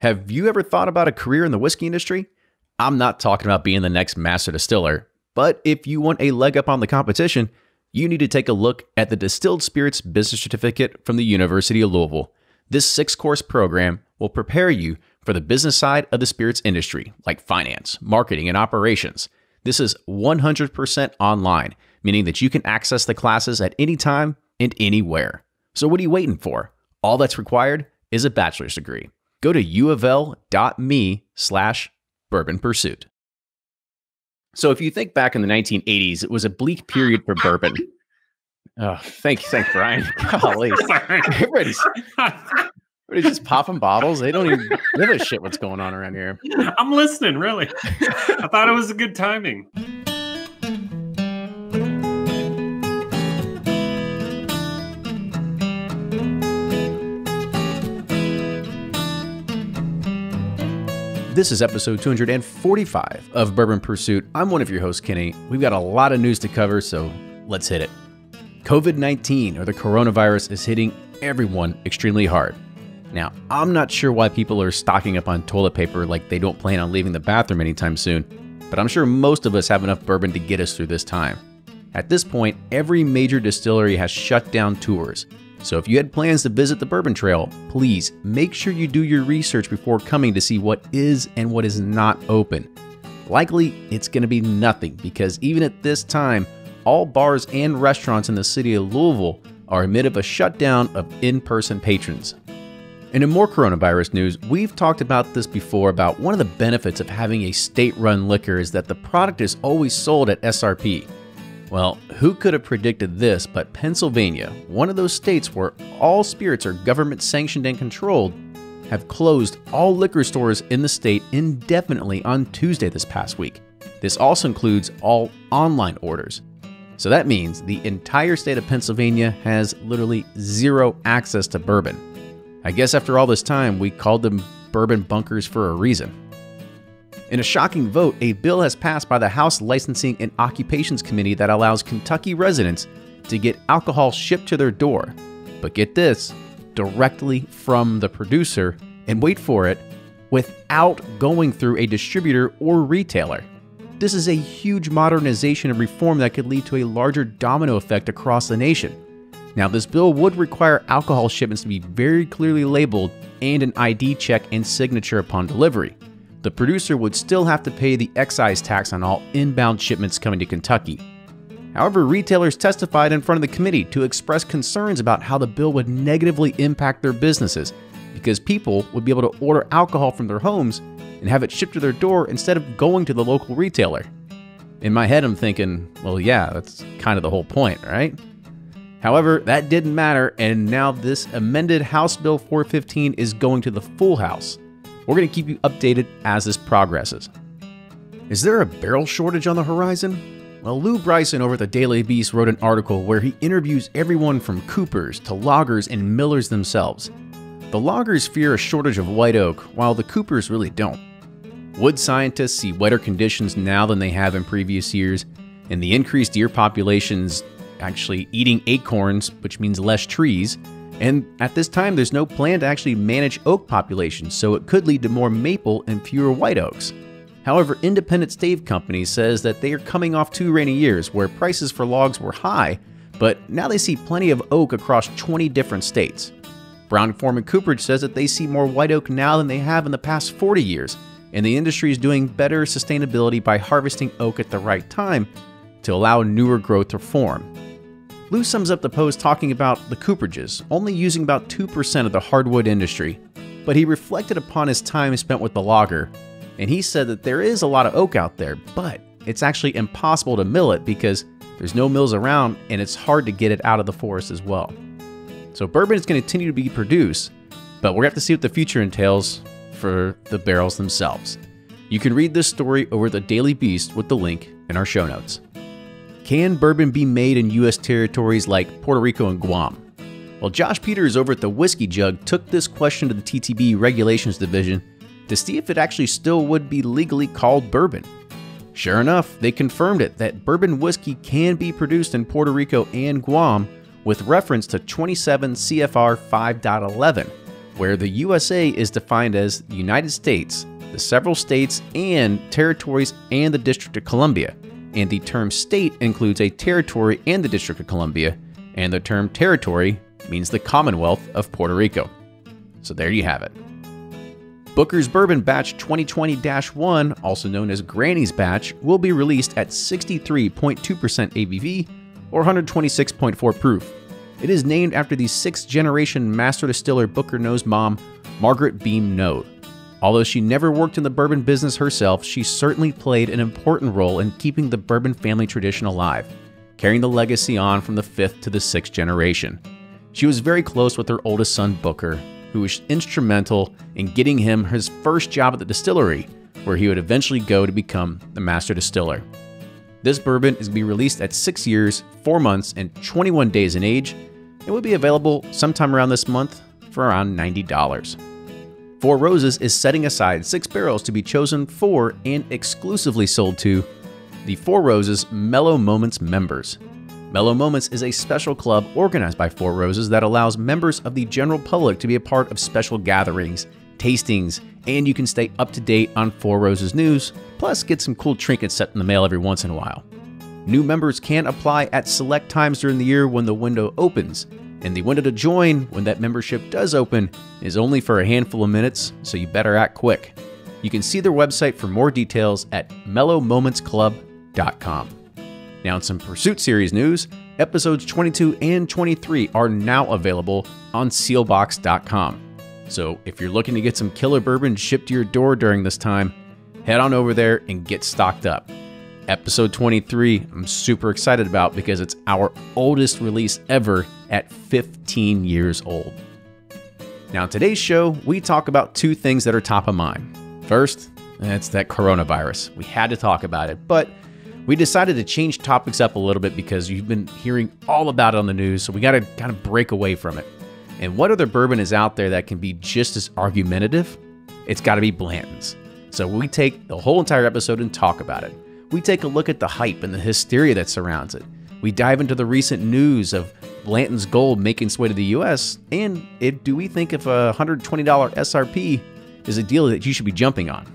Have you ever thought about a career in the whiskey industry? I'm not talking about being the next master distiller, but if you want a leg up on the competition, you need to take a look at the Distilled Spirits Business Certificate from the University of Louisville. This 6-course program will prepare you for the business side of the spirits industry, like finance, marketing, and operations. This is 100% online, meaning that you can access the classes at any time and anywhere. So what are you waiting for? All that's required is a bachelor's degree. Go to uofl.me/bourbonpursuit. So if you think back in the 1980s, it was a bleak period for bourbon. Oh, thanks, Brian. Golly. Everybody's just popping bottles. They don't even give a shit what's going on around here. I'm listening, really. I thought it was a good timing. This is episode 245 of Bourbon Pursuit. I'm one of your hosts, Kenny. We've got a lot of news to cover, so let's hit it. COVID-19, or the coronavirus, is hitting everyone extremely hard. Now, I'm not sure why people are stocking up on toilet paper like they don't plan on leaving the bathroom anytime soon, but I'm sure most of us have enough bourbon to get us through this time. At this point, every major distillery has shut down tours. So if you had plans to visit the Bourbon Trail, please make sure you do your research before coming to see what is and what is not open. Likely, it's going to be nothing because even at this time, all bars and restaurants in the city of Louisville are amid of a shutdown of in-person patrons. And in more coronavirus news, we've talked about this before about one of the benefits of having a state-run liquor is that the product is always sold at SRP. Well, who could have predicted this but Pennsylvania, one of those states where all spirits are government-sanctioned and controlled, have closed all liquor stores in the state indefinitely on Tuesday this past week. This also includes all online orders. So that means the entire state of Pennsylvania has literally zero access to bourbon. I guess after all this time, we called them bourbon bunkers for a reason. In a shocking vote, a bill has passed by the House Licensing and Occupations Committee that allows Kentucky residents to get alcohol shipped to their door, but get this, directly from the producer, and wait for it, without going through a distributor or retailer. This is a huge modernization and reform that could lead to a larger domino effect across the nation. Now, this bill would require alcohol shipments to be very clearly labeled and an ID check and signature upon delivery. The producer would still have to pay the excise tax on all inbound shipments coming to Kentucky. However, retailers testified in front of the committee to express concerns about how the bill would negatively impact their businesses because people would be able to order alcohol from their homes and have it shipped to their door instead of going to the local retailer. In my head, I'm thinking, well, yeah, that's kind of the whole point, right? However, that didn't matter, and now this amended House Bill 415 is going to the full House. We're going to keep you updated as this progresses. Is there a barrel shortage on the horizon? Well, Lou Bryson over at the Daily Beast wrote an article where he interviews everyone from coopers to loggers and millers themselves. The loggers fear a shortage of white oak, while the coopers really don't. Wood scientists see wetter conditions now than they have in previous years, and the increased deer populations actually eating acorns, which means less trees, and at this time there's no plan to actually manage oak populations, so it could lead to more maple and fewer white oaks. However, Independent Stave Company says that they are coming off 2 rainy years where prices for logs were high, but now they see plenty of oak across 20 different states. Brown-Forman Cooperage says that they see more white oak now than they have in the past 40 years, and the industry is doing better sustainability by harvesting oak at the right time to allow newer growth to form. Lou sums up the post talking about the cooperages, only using about 2% of the hardwood industry, but he reflected upon his time spent with the logger, and he said that there is a lot of oak out there, but it's actually impossible to mill it because there's no mills around and it's hard to get it out of the forest as well. So bourbon is going to continue to be produced, but we're going to have to see what the future entails for the barrels themselves. You can read this story over at the Daily Beast with the link in our show notes. Can bourbon be made in U.S. territories like Puerto Rico and Guam? Well, Josh Peters over at the Whiskey Jug took this question to the TTB Regulations Division to see if it actually still would be legally called bourbon. Sure enough, they confirmed it, that bourbon whiskey can be produced in Puerto Rico and Guam with reference to 27 CFR 5.11, where the USA is defined as the United States, the several states and territories, and the District of Columbia. And the term state includes a territory and the District of Columbia, and the term territory means the Commonwealth of Puerto Rico. So there you have it. Booker's Bourbon Batch 2020-1, also known as Granny's Batch, will be released at 63.2% ABV or 126.4 proof. It is named after the 6th-generation master distiller Booker Noe's mom, Margaret Beam Noe. Although she never worked in the bourbon business herself, she certainly played an important role in keeping the bourbon family tradition alive, carrying the legacy on from the 5th to the 6th generation. She was very close with her oldest son, Booker, who was instrumental in getting him his first job at the distillery, where he would eventually go to become the master distiller. This bourbon is to be released at 6 years, 4 months, and 21 days in age, and will be available sometime around this month for around $90. Four Roses is setting aside 6 barrels to be chosen for and exclusively sold to the Four Roses Mellow Moments members. Mellow Moments is a special club organized by Four Roses that allows members of the general public to be a part of special gatherings, tastings, and you can stay up to date on Four Roses news, plus get some cool trinkets sent in the mail every once in a while. New members can apply at select times during the year when the window opens, and the window to join when that membership does open is only for a handful of minutes, so you better act quick. You can see their website for more details at mellowmomentsclub.com. Now in some Pursuit Series news, episodes 22 and 23 are now available on Sealbox.com. So if you're looking to get some killer bourbon shipped to your door during this time, head on over there and get stocked up. Episode 23, I'm super excited about because it's our oldest release ever at 15 years old. Now in today's show, we talk about 2 things that are top of mind. First, it's that coronavirus. We had to talk about it, but we decided to change topics up a little bit because you've been hearing all about it on the news, so we got to kind of break away from it. And what other bourbon is out there that can be just as argumentative? It's got to be Blanton's. So we take the whole entire episode and talk about it. We take a look at the hype and the hysteria that surrounds it. We dive into the recent news of Blanton's Gold making its way to the US, and do we think if a $120 SRP is a deal that you should be jumping on?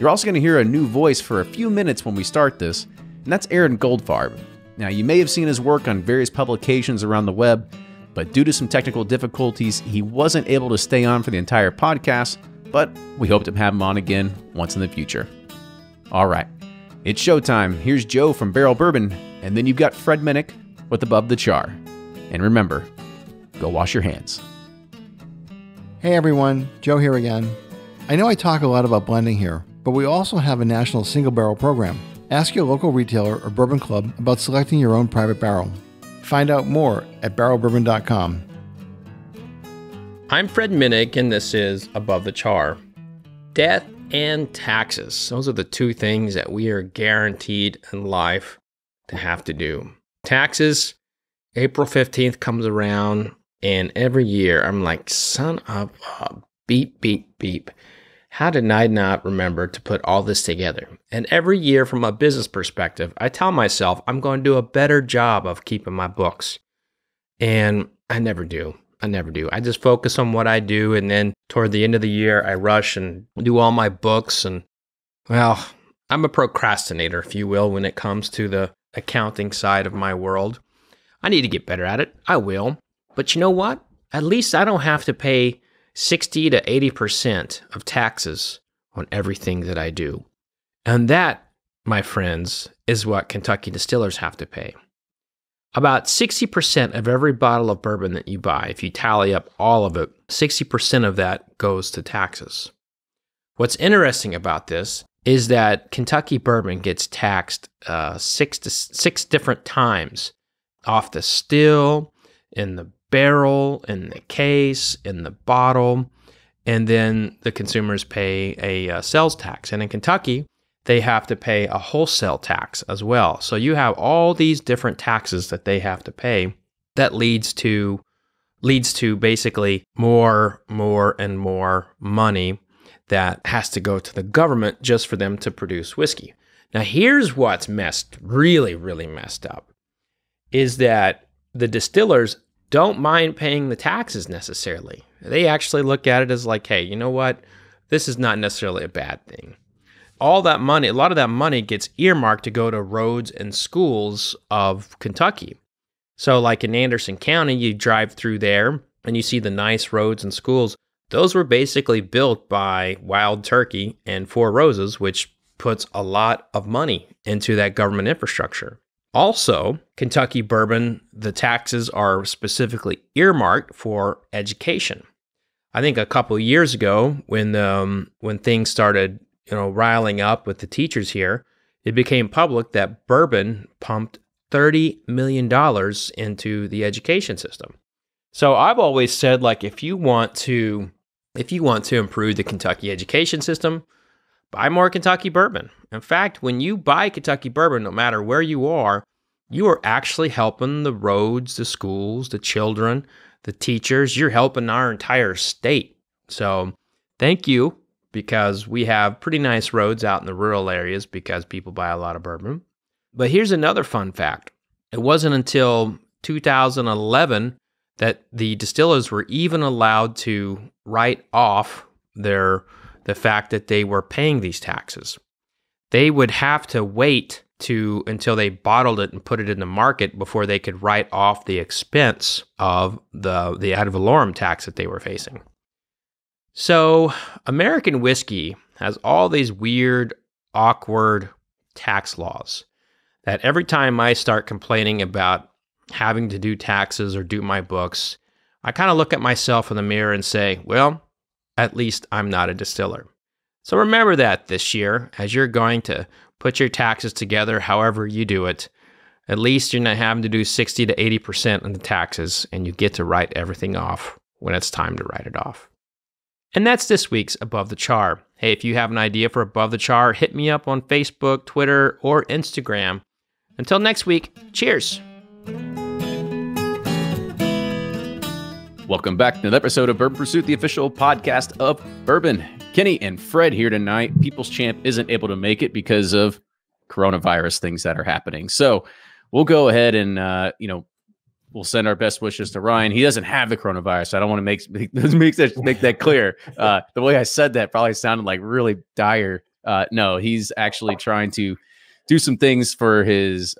You're also going to hear a new voice for a few minutes when we start this, and that's Aaron Goldfarb. Now, you may have seen his work on various publications around the web, but due to some technical difficulties, he wasn't able to stay on for the entire podcast, but we hope to have him on again once in the future. All right. It's showtime. Here's Joe from Barrel Bourbon, and then you've got Fred Minnick with Above the Char. And remember, go wash your hands. Hey everyone, Joe here again. I know I talk a lot about blending here, but we also have a national single barrel program. Ask your local retailer or bourbon club about selecting your own private barrel. Find out more at barrelbourbon.com. I'm Fred Minnick, and this is Above the Char. Death and taxes. Those are the 2 things that we are guaranteed in life to have to do. Taxes, April 15th comes around, and every year I'm like, son of a beep, beep, beep. How did I not remember to put all this together? And every year from a business perspective, I tell myself I'm going to do a better job of keeping my books. And I never do. I never do. I just focus on what I do, and then toward the end of the year, I rush and do all my books. And, well, I'm a procrastinator, if you will, when it comes to the accounting side of my world. I need to get better at it. I will. But you know what? At least I don't have to pay 60 to 80% of taxes on everything that I do. And that, my friends, is what Kentucky distillers have to pay. About 60% of every bottle of bourbon that you buy, if you tally up all of it, 60% of that goes to taxes. What's interesting about this is that Kentucky bourbon gets taxed six different times off the still, in the barrel, in the case, in the bottle, and then the consumers pay a sales tax. And in Kentucky, they have to pay a wholesale tax as well. So you have all these different taxes that they have to pay that leads to basically more and more money that has to go to the government just for them to produce whiskey. Now here's what's really messed up, is that the distillers don't mind paying the taxes necessarily. They actually look at it as like, hey, you know what? This is not necessarily a bad thing. All that money, a lot of that money gets earmarked to go to roads and schools of Kentucky. So like in Anderson County, you drive through there and you see the nice roads and schools. Those were basically built by Wild Turkey and Four Roses, which puts a lot of money into that government infrastructure. Also, Kentucky bourbon, the taxes are specifically earmarked for education. I think a couple of years ago when things started, riling up with the teachers here, it became public that bourbon pumped $30 million into the education system. So I've always said, like, if you want to improve the Kentucky education system, buy more Kentucky bourbon. In fact, when you buy Kentucky bourbon, no matter where you are actually helping the roads, the schools, the children, the teachers. You're helping our entire state. So thank you, because we have pretty nice roads out in the rural areas because people buy a lot of bourbon. But here's another fun fact. It wasn't until 2011 that the distillers were even allowed to write off the fact that they were paying these taxes. They would have to wait until they bottled it and put it in the market before they could write off the expense of the ad valorem tax that they were facing. So American whiskey has all these weird, awkward tax laws that every time I start complaining about having to do taxes or do my books, I kind of look at myself in the mirror and say, well, at least I'm not a distiller. So remember that this year, as you're going to put your taxes together, however you do it, at least you're not having to do 60 to 80% of the taxes, and you get to write everything off when it's time to write it off. And that's this week's Above the Char. Hey, if you have an idea for Above the Char, hit me up on Facebook, Twitter, or Instagram. Until next week, cheers. Welcome back to another episode of Bourbon Pursuit, the official podcast of bourbon. Kenny and Fred here tonight. People's Champ isn't able to make it because of coronavirus things that are happening. So we'll go ahead and, we'll send our best wishes to Ryan. He doesn't have the coronavirus. So I don't want to make that clear. The way I said that probably sounded like really dire. No, he's actually trying to do some things for his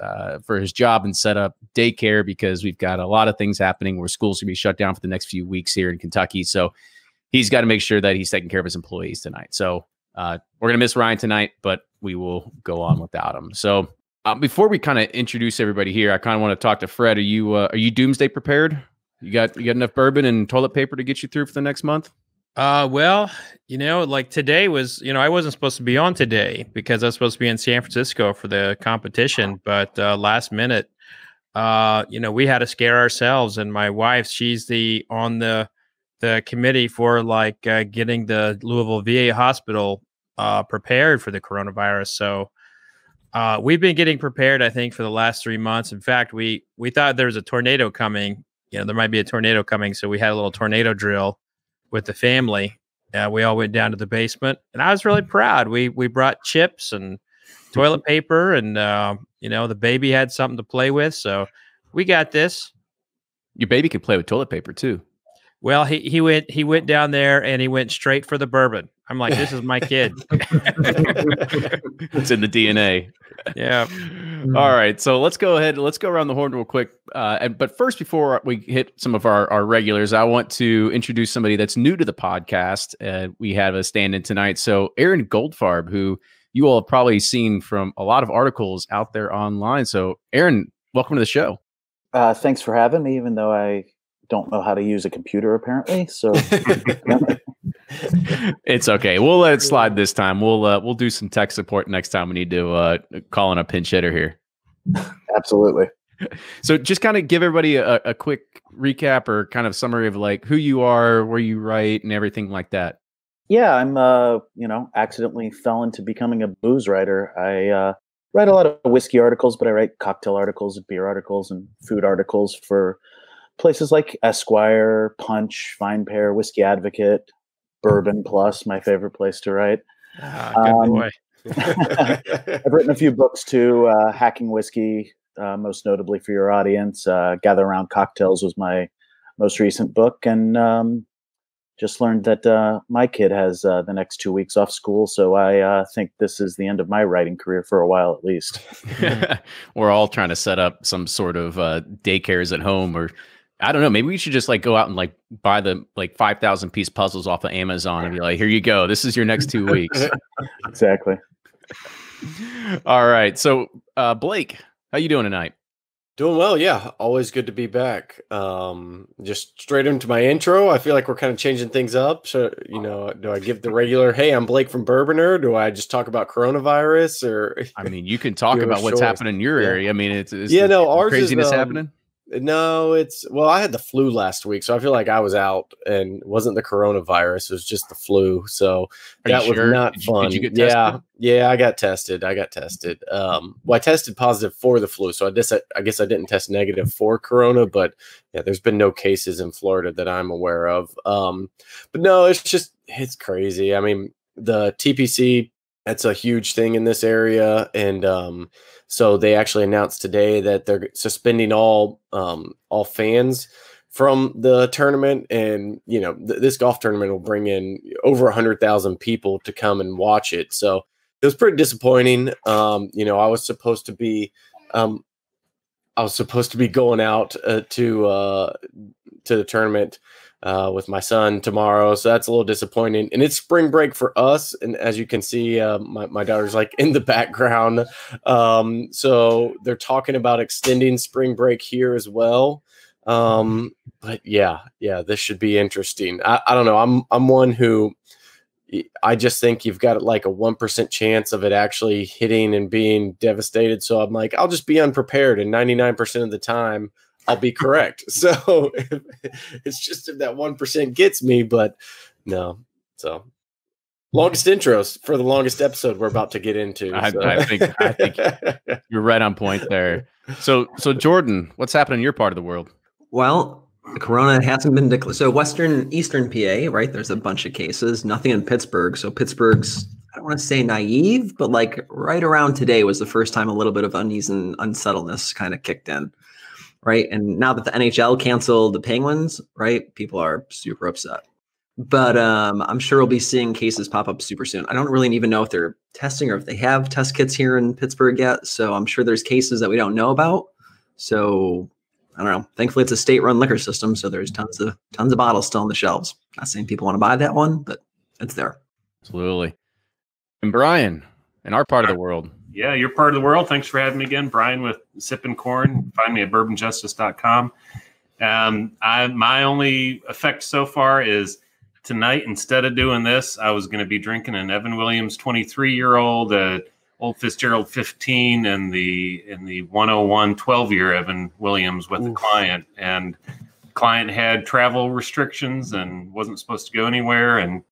job and set up daycare because we've got a lot of things happening where schools can be shut down for the next few weeks here in Kentucky. So he's got to make sure that he's taking care of his employees tonight. So we're going to miss Ryan tonight, but we will go on without him. So before we kind of introduce everybody here, I kind of want to talk to Fred. Are you doomsday prepared? You got enough bourbon and toilet paper to get you through for the next month? Well, like today was, I wasn't supposed to be on today because I was supposed to be in San Francisco for the competition, but, last minute, we had to scare ourselves, and my wife, she's on the committee for getting the Louisville VA hospital, prepared for the coronavirus. So, we've been getting prepared, I think, for the last 3 months. In fact, we thought there was a tornado coming, there might be a tornado coming. So we had a little tornado drill with the family. We all went down to the basement, and I was really proud. We brought chips and toilet paper, and the baby had something to play with, so we got this. Your baby could play with toilet paper too. Well, he went down there and he went straight for the bourbon. I'm like, this is my kid. It's in the DNA. Yeah. All right. So let's go ahead. Let's go around the horn real quick. But first, before we hit some of our regulars, I want to introduce somebody that's new to the podcast. We have a stand-in tonight. So Aaron Goldfarb, who you all have probably seen from a lot of articles out there online. So Aaron, welcome to the show. Thanks for having me, even though I don't know how to use a computer apparently. So it's okay. We'll let it slide this time. We'll do some tech support next time we need to call in a pinch hitter here. Absolutely. So just kind of give everybody a quick recap or kind of summary of like who you are, where you write, and everything like that. Yeah, I'm accidentally fell into becoming a booze writer. I write a lot of whiskey articles, but I write cocktail articles, beer articles, and food articles for places like Esquire, Punch, Fine Pair, Whiskey Advocate, Bourbon Plus, my favorite place to write. Good boy. I've written a few books too, Hacking Whiskey, most notably for your audience. Gather Around Cocktails was my most recent book. And Just learned that my kid has the next 2 weeks off school, so I think this is the end of my writing career for a while, at least. We're all trying to set up some sort of daycares at home, or I don't know. Maybe we should just like go out and like buy the like 5,000 piece puzzles off of Amazon and be like, "Here you go. This is your next 2 weeks." Exactly. All right. So, Blake, how you doing tonight? Doing well, yeah. Always good to be back. Just straight into my intro. I feel like we're kind of changing things up. So, you know, do I give the regular, hey, I'm Blake from Bourbonr? Do I just talk about coronavirus? Or I mean, you can talk about what's happening in your area. I mean, it's yeah, no, ours craziness is, happening. No, it's well, I had the flu last week, so I feel like I was out and it wasn't the coronavirus. It was just the flu. So that was not fun. Did you get tested? Yeah, I got tested. Well, I tested positive for the flu, so I guess I didn't test negative for corona, but yeah, there's been no cases in Florida that I'm aware of. But no, it's crazy. I mean, the TPC, that's a huge thing in this area, and so they actually announced today that they're suspending all fans from the tournament. And you know, this golf tournament will bring in over 100,000 people to come and watch it. So it was pretty disappointing. You know, I was supposed to be going out to the tournament with my son tomorrow. So that's a little disappointing, and it's spring break for us. And as you can see, my daughter's like in the background. So they're talking about extending spring break here as well. But yeah, this should be interesting. I don't know. I'm one who I just think you've got like a 1% chance of it actually hitting and being devastated. So I'm like, I'll just be unprepared. And 99% of the time, I'll be correct. So it's just if that 1% gets me, but no. So longest intros for the longest episode we're about to get into. So. I think you're right on point there. So Jordan, what's happening in your part of the world? Well, corona hasn't been declared. So eastern PA, right? There's a bunch of cases, nothing in Pittsburgh. So Pittsburgh's, I don't want to say naive, but like right around today was the first time a little bit of unease and unsettledness kind of kicked in. Right. And now that the NHL canceled the Penguins, right, people are super upset. But I'm sure we'll be seeing cases pop up super soon. I don't really even know if they're testing or if they have test kits here in Pittsburgh yet. So I'm sure there's cases that we don't know about. So I don't know. Thankfully, it's a state-run liquor system, so there's tons of bottles still on the shelves. Not saying people want to buy that one, but it's there. Absolutely. And Brian, in our part of the world. Yeah, you're part of the world. Thanks for having me again, Brian, with Sippin' Corn. Find me at bourbonjustice.com. My only effect so far is tonight, instead of doing this, I was going to be drinking an Evan Williams 23-year-old, Old Fitzgerald 15, and the 101 12-year Evan Williams with a client. And the client had travel restrictions and wasn't supposed to go anywhere. And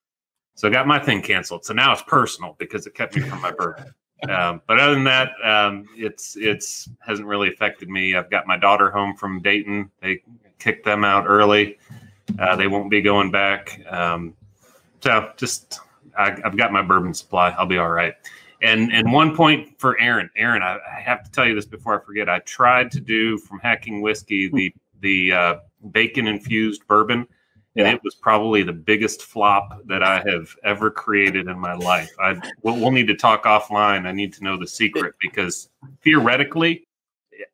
so I got my thing canceled. So now it's personal because it kept me from my birthday. But other than that, it's hasn't really affected me. I've got my daughter home from Dayton. They kicked them out early. They won't be going back. So just I've got my bourbon supply. I'll be all right. And one point for Aaron. Aaron, I have to tell you this before I forget. I tried to do from Hacking Whiskey the bacon infused bourbon. And it was probably the biggest flop that I have ever created in my life. We'll need to talk offline. I need to know the secret, because theoretically,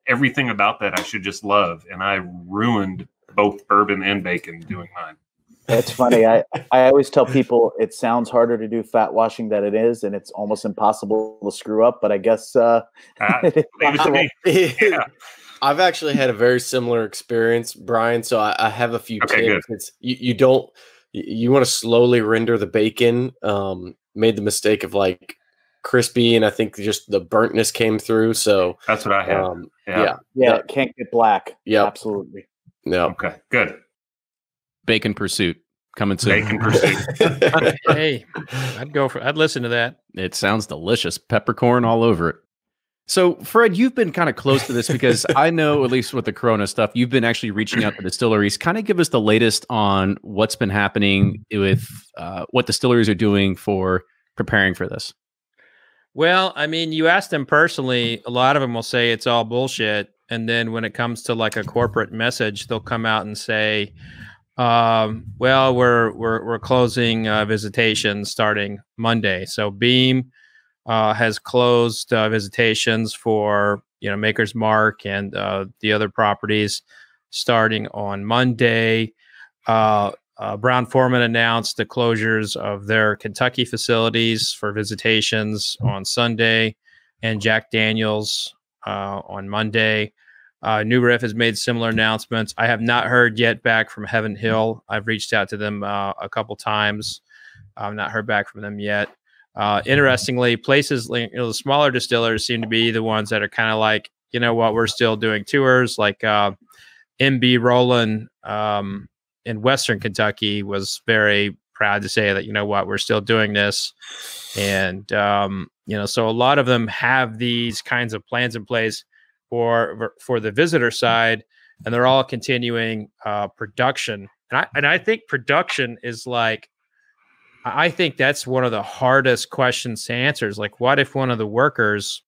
everything about that I should just love. And I ruined both bourbon and bacon doing mine. That's funny. I always tell people it sounds harder to do fat washing than it is, and it's almost impossible to screw up. But I guess leave it to me. Yeah. I've actually had a very similar experience, Brian. So I have a few tips. It's, you want to slowly render the bacon. Made the mistake of like crispy, and I think just the burntness came through. So that's what I had. Yeah, it can't get black. Yeah, absolutely. Yeah. Okay, good. Bacon Pursuit coming soon. Bacon Pursuit. Hey, I'd listen to that. It sounds delicious. Peppercorn all over it. So, Fred, you've been kind of close to this because I know, at least with the corona stuff, you've been actually reaching out to distilleries. Kind of give us the latest on what's been happening with what distilleries are doing for preparing for this. Well, I mean, you ask them personally, a lot of them will say it's all bullshit. And then when it comes to like a corporate message, they'll come out and say, Well, we're closing visitations starting Monday. So Beam has closed visitations for, you know, Maker's Mark and the other properties starting on Monday. Brown-Forman announced the closures of their Kentucky facilities for visitations on Sunday, and Jack Daniel's on Monday. New Riff has made similar announcements. I have not heard yet back from Heaven Hill. I've reached out to them a couple times. I've not heard back from them yet. Interestingly, places like, you know, the smaller distillers seem to be the ones that are kind of like, you know what, we're still doing tours. Like MB Roland in Western Kentucky was very proud to say that, you know what, we're still doing this. And, you know, so a lot of them have these kinds of plans in place for the visitor side, and they're all continuing production. And I think production is like, I think that's one of the hardest questions to answer is like, what if one of the workers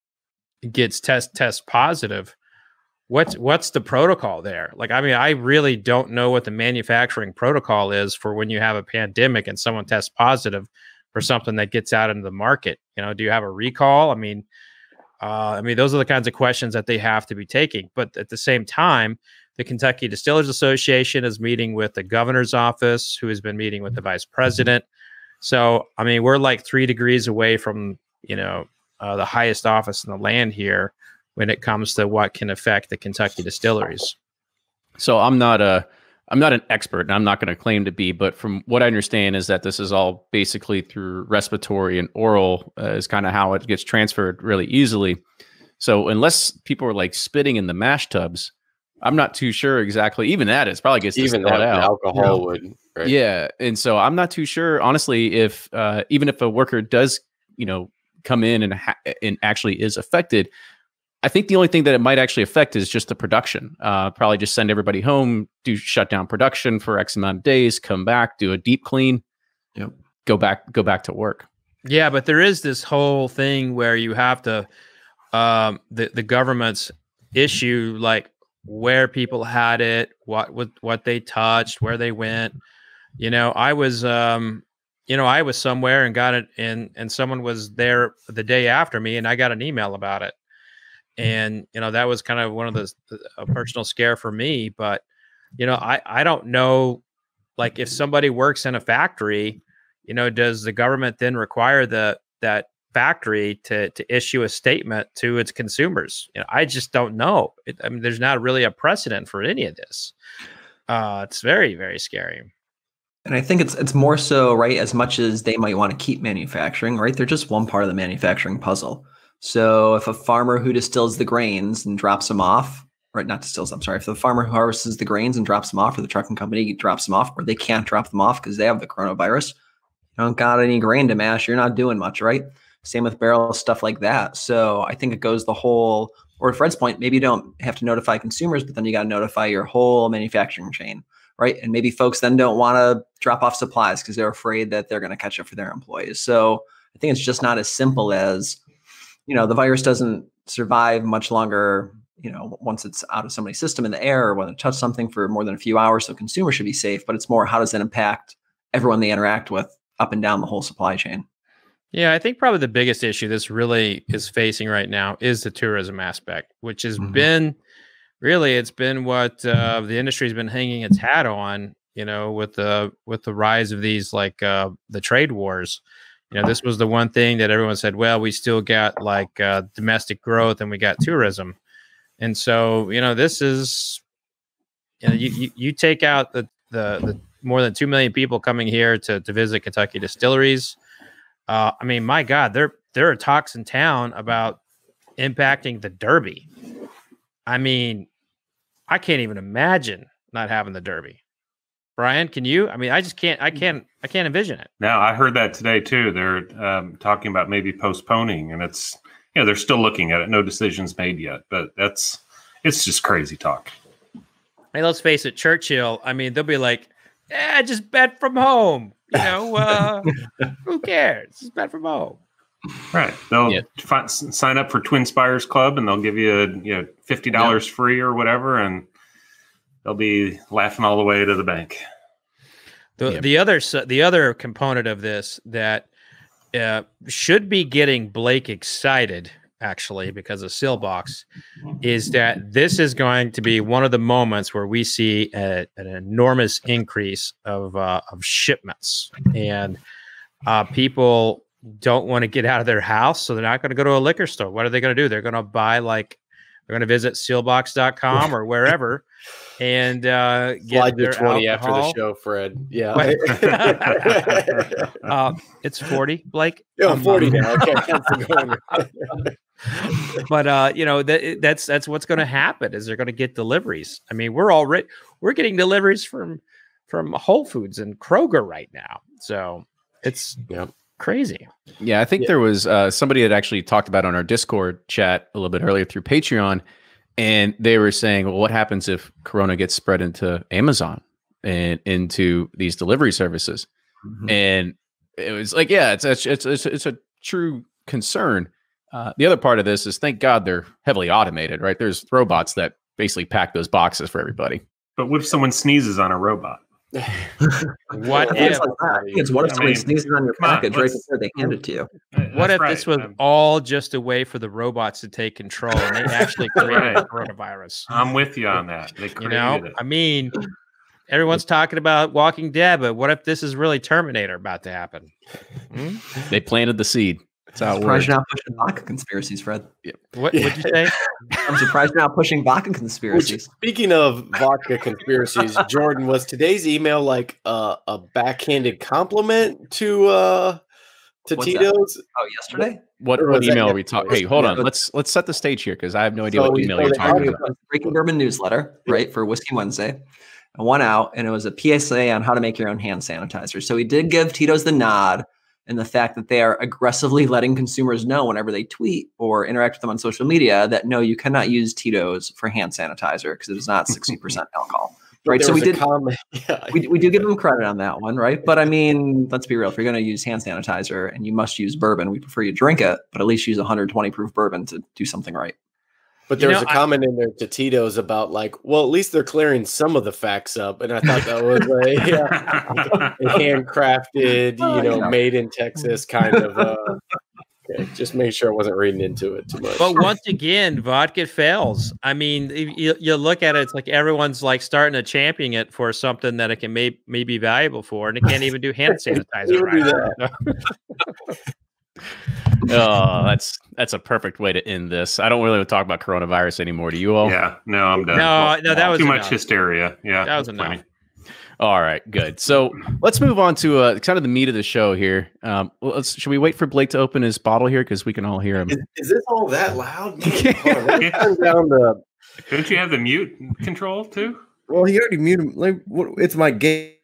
gets test positive? What's the protocol there? Like, I mean, I really don't know what the manufacturing protocol is for when you have a pandemic and someone tests positive for something that gets out into the market. You know, do you have a recall? I mean, those are the kinds of questions that they have to be taking. But at the same time, the Kentucky Distillers Association is meeting with the governor's office, who has been meeting with the vice president. So, I mean, we're like 3 degrees away from, you know, the highest office in the land here when it comes to what can affect the Kentucky distilleries. So I'm not an expert, and I'm not going to claim to be, but from what I understand is that this is all basically through respiratory and oral is kind of how it gets transferred really easily. So unless people are like spitting in the mash tubs, I'm not too sure exactly. Even that is probably gets even that out. Alcohol would, right? Yeah, and so I'm not too sure, honestly, if even if a worker does, you know, come in and actually is affected. I think the only thing that it might actually affect is just the production. Probably just send everybody home, do shut down production for X amount of days, come back, do a deep clean, yep. go back to work. Yeah, but there is this whole thing where you have to the government's issue like where people had it, what they touched, where they went. You know, I was somewhere and got it, and someone was there the day after me, and I got an email about it. And, you know, that was kind of one of a personal scare for me. But, you know, I don't know, like if somebody works in a factory, you know, does the government then require that factory to issue a statement to its consumers? You know, I just don't know. I mean, there's not really a precedent for any of this. It's very, very scary. And I think it's more so, right, as much as they might want to keep manufacturing, right? They're just one part of the manufacturing puzzle. So if a farmer who distills the grains and drops them off, right, not distills, I'm sorry, if the farmer who harvests the grains and drops them off, or the trucking company drops them off, or they can't drop them off because they have the coronavirus, you don't got any grain to mash, you're not doing much, right? Same with barrels, stuff like that. So I think it goes the whole, or to Fred's point, maybe you don't have to notify consumers, but then you got to notify your whole manufacturing chain, right? And maybe folks then don't want to drop off supplies because they're afraid that they're going to catch up for their employees. So I think it's just not as simple as, you know, the virus doesn't survive much longer, you know, once it's out of somebody's system in the air or when it touched something for more than a few hours. So consumers should be safe, but it's more, how does that impact everyone they interact with up and down the whole supply chain? Yeah, I think probably the biggest issue this really is facing right now is the tourism aspect, which has been really, it's been what the industry has been hanging its hat on, you know, with the rise of these like the trade wars. You know, this was the one thing that everyone said, well, we still got like domestic growth and we got tourism. And so, you know, this is, you know, you take out the more than 2 million people coming here to visit Kentucky distilleries. I mean, my God, there are talks in town about impacting the Derby. I mean, I can't even imagine not having the Derby. Brian, can you? I mean, I just can't. I can't envision it. No, I heard that today too. They're talking about maybe postponing, and it's, you know, they're still looking at it. No decisions made yet, but it's just crazy talk. Hey, let's face it, Churchill. I mean, they'll be like, "Yeah, just bet from home." You know, who cares? Just bet from home. Right? They'll sign up for Twin Spires Club, and they'll give you $50 free or whatever, and they'll be laughing all the way to the bank. The other component of this that should be getting Blake excited, actually, because of Sealbox, is that this is going to be one of the moments where we see an enormous increase of shipments, and people don't want to get out of their house, so they're not going to go to a liquor store. What are they going to do? They're going to buy, like, they're going to visit Sealbox.com or wherever, and get their 20 alcohol. After the show, Fred. Yeah, it's 40, Blake. Yeah, I'm 40 now. Okay. But you know, that's what's going to happen. Is they're going to get deliveries. I mean, we're getting deliveries from Whole Foods and Kroger right now. So it's crazy. Yeah, I think there was somebody that actually talked about on our Discord chat a little bit earlier through Patreon, and they were saying, well, what happens if Corona gets spread into Amazon and into these delivery services? Mm-hmm. And it was like, yeah, it's a true concern. The other part of this is, thank God they're heavily automated, right? There's robots that basically pack those boxes for everybody. But what if someone sneezes on a robot? What if somebody sneezes on your package right before they hand it to you? What if this was all just a way for the robots to take control and they actually created coronavirus? I'm with you on that. They created it. I mean, everyone's talking about Walking Dead, but what if this is really Terminator about to happen? Hmm? They planted the seed. I'm surprised you're not pushing Baca conspiracies, Fred. Yeah. What would you say? I'm surprised you're not pushing Baca conspiracies. Which, speaking of vodka conspiracies, Jordan, was today's email like a backhanded compliment to Tito's? That? Oh, yesterday? What email are we talking? Hey, hold on. Let's set the stage here, because I have no idea what email you're talking about. Breaking Bourbon newsletter, right, for Whiskey Wednesday. I went out, and it was a PSA on how to make your own hand sanitizer. So we did give Tito's the nod. And the fact that they are aggressively letting consumers know whenever they tweet or interact with them on social media that, no, you cannot use Tito's for hand sanitizer because it is not 60% alcohol. Right. So we do give them credit on that one. Right. But I mean, let's be real. If you're going to use hand sanitizer and you must use bourbon, we prefer you drink it, but at least use 120 proof bourbon to do something right. But there was a comment in there to Tito's about, like, well, at least they're clearing some of the facts up. And I thought that was a handcrafted, made in Texas kind of. Just make sure I wasn't reading into it too much. But once again, vodka fails. I mean, you look at it, it's like everyone's like starting to champion it for something that it can may be valuable for. And it can't even do hand sanitizer. Right. Oh, that's a perfect way to end this. I don't really want to talk about coronavirus anymore. Do you all? Yeah, no, I'm done. No, that was too much hysteria. Yeah, that was enough. All right, good. So let's move on to kind of the meat of the show here. Should we wait for Blake to open his bottle here, because we can all hear him? Is this all that loud? Don't you have the mute control too? Well, he already muted him. Like, it's my game.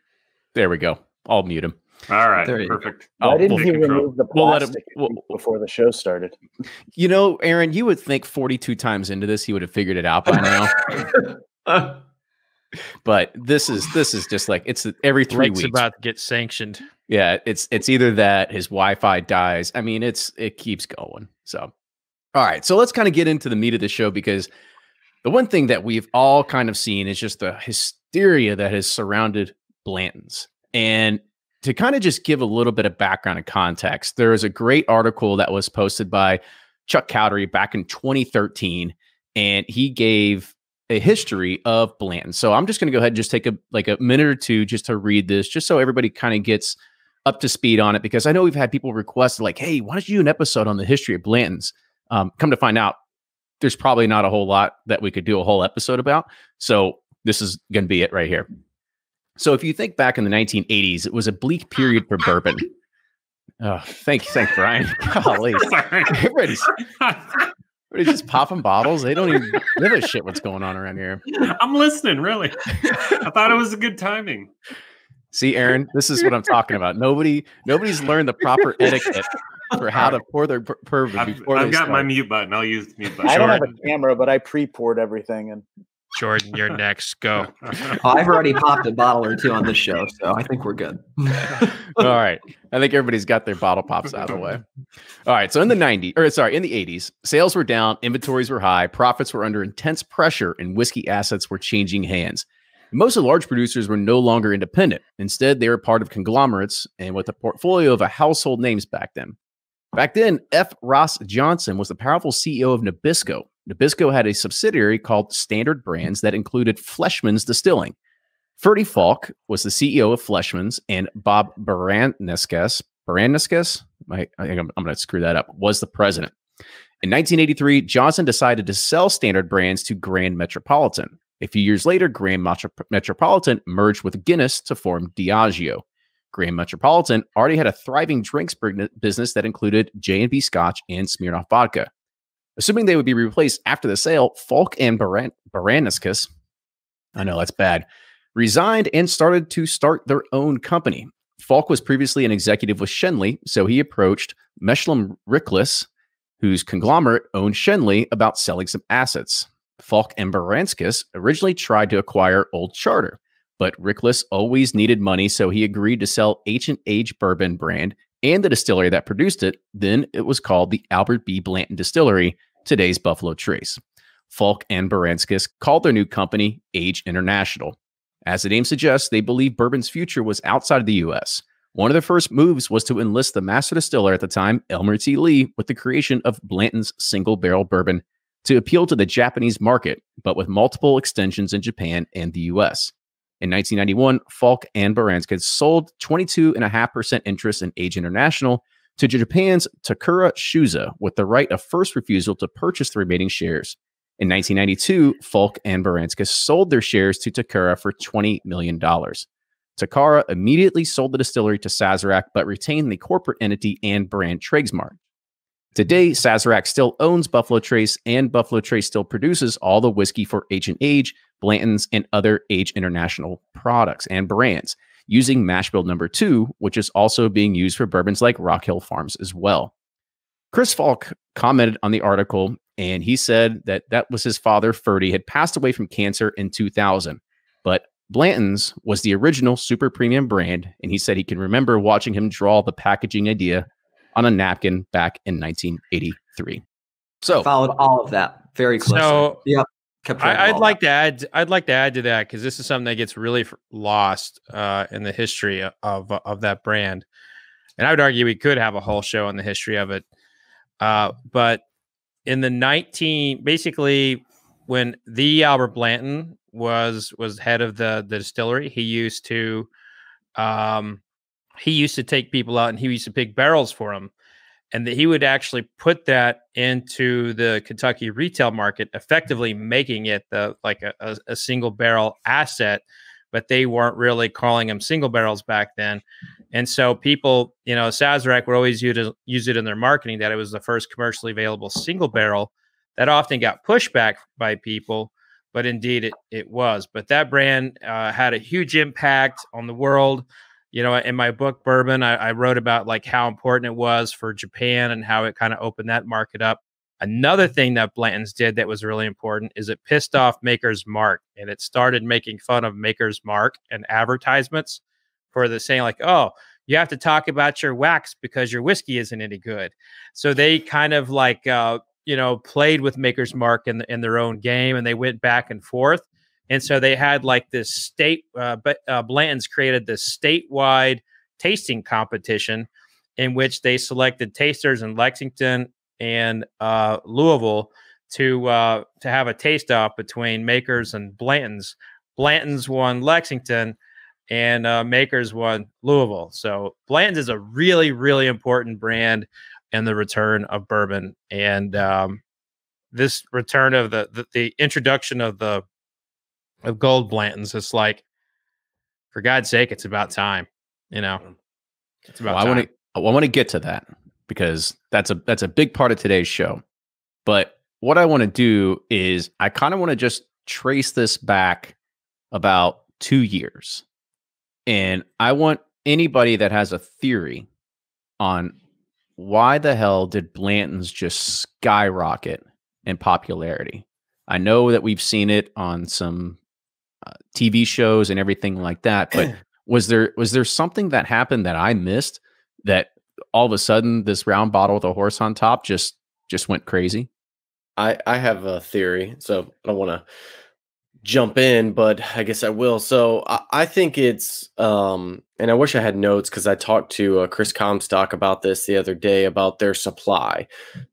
There we go. I'll mute him. All right, perfect. Why didn't he remove the plastic before the show started? You know, Aaron, you would think 42 times into this he would have figured it out by now. But this is just like, it's every 3 weeks. It's about to get sanctioned. Yeah, it's either that, his Wi-Fi dies. I mean, it keeps going. So, all right, so let's kind of get into the meat of the show, because the one thing that we've all kind of seen is just the hysteria that has surrounded Blanton's. And to kind of just give a little bit of background and context, there is a great article that was posted by Chuck Cowdery back in 2013, and he gave a history of Blanton. So I'm just going to go ahead and just take a minute or two just to read this, just so everybody kind of gets up to speed on it, because I know we've had people request, like, hey, why don't you do an episode on the history of Blanton's? Come to find out, there's probably not a whole lot that we could do a whole episode about. So this is going to be it right here. So if you think back in the 1980s, it was a bleak period for bourbon. Oh, thanks, Brian. Golly. Everybody's just popping bottles. They don't even give a shit what's going on around here. I'm listening, really. I thought it was a good timing. See, Aaron, this is what I'm talking about. Nobody's learned the proper etiquette for how to pour their bourbon. I've got my mute button. I'll use the mute button. I don't have a camera, but I pre-poured everything and. Jordan, you're next. Go. I've already popped a bottle or two on this show, so I think we're good. All right. I think everybody's got their bottle pops out of the way. All right. So in the 80s, sales were down, inventories were high, profits were under intense pressure, and whiskey assets were changing hands. Most of the large producers were no longer independent. Instead, they were part of conglomerates and with a portfolio of household names back then. Back then, F. Ross Johnson was the powerful CEO of Nabisco. Nabisco had a subsidiary called Standard Brands that included Fleshman's Distilling. Ferdie Falk was the CEO of Fleshman's, and Bob Baranesquez, I think I'm going to screw that up, was the president. In 1983, Johnson decided to sell Standard Brands to Grand Metropolitan. A few years later, Grand Metropolitan merged with Guinness to form Diageo. Grand Metropolitan already had a thriving drinks business that included J&B Scotch and Smirnoff Vodka. Assuming they would be replaced after the sale, Falk and Baranesquez, I know that's bad, resigned and started to start their own company. Falk was previously an executive with Schenley, so he approached Meshullam Rickless, whose conglomerate owned Schenley, about selling some assets. Falk and Baranesquez originally tried to acquire Old Charter, but Rickless always needed money, so he agreed to sell Ancient Age Bourbon brand and the distillery that produced it. Then it was called the Albert B. Blanton Distillery, today's Buffalo Trace. Falk and Baranesquez called their new company Age International. As the name suggests, they believed bourbon's future was outside of the U.S. One of their first moves was to enlist the master distiller at the time, Elmer T. Lee, with the creation of Blanton's Single Barrel Bourbon to appeal to the Japanese market, but with multiple extensions in Japan and the U.S. In 1991, Falk and Baranesquez sold 22.5% interest in Age International to Japan's Takura Shuza with the right of first refusal to purchase the remaining shares. In 1992, Falk and Baranesquez sold their shares to Takura for $20 million. Takara immediately sold the distillery to Sazerac, but retained the corporate entity and brand trademark. Today, Sazerac still owns Buffalo Trace, and Buffalo Trace still produces all the whiskey for Ancient Age, Blanton's, and other Age International products and brands, using mash bill number 2, which is also being used for bourbons like Rock Hill Farms as well. Chris Falk commented on the article, and he said that was his father, Ferdie, had passed away from cancer in 2000, but Blanton's was the original super premium brand, and he said he can remember watching him draw the packaging idea on a napkin back in 1983. So followed all of that very closely. So yep. I'd like to add to that, because this is something that gets really lost in the history of that brand, and I would argue we could have a whole show on the history of it. But in the basically when the Albert Blanton was head of the distillery, he used to take people out, and he used to pick barrels for them, and that he would actually put that into the Kentucky retail market, effectively making it like a single barrel asset, but they weren't really calling them single barrels back then. And so people, you know, Sazerac would always use it in their marketing that it was the first commercially available single barrel. That often got pushed back by people, but indeed it was. But that brand had a huge impact on the world. You know, in my book, Bourbon, I wrote about like how important it was for Japan and how it kind of opened that market up. Another thing that Blanton's did that was really important is it pissed off Maker's Mark, and it started making fun of Maker's Mark and advertisements for the saying like, oh, you have to talk about your wax because your whiskey isn't any good. So they kind of like, you know, played with Maker's Mark in their own game, and they went back and forth. And so they had like this Blanton's created this statewide tasting competition in which they selected tasters in Lexington and Louisville to have a taste off between Maker's and Blanton's. Blanton's won Lexington, and Maker's won Louisville. So Blanton's is a really, really important brand and the return of bourbon, and this return of the introduction of Gold Blanton's. It's like, for God's sake, it's about time, you know. It's about time. I want to get to that, because that's a big part of today's show. But what I want to do is I kind of want to just trace this back about 2 years, and I want anybody that has a theory on why the hell did Blanton's just skyrocket in popularity? I know that we've seen it on some TV shows and everything like that, but was there something that happened that I missed, that all of a sudden this round bottle with a horse on top just went crazy? I have a theory, so I don't want to jump in, but I guess I will. So I think it's, and I wish I had notes because I talked to Chris Comstock about this the other day about their supply.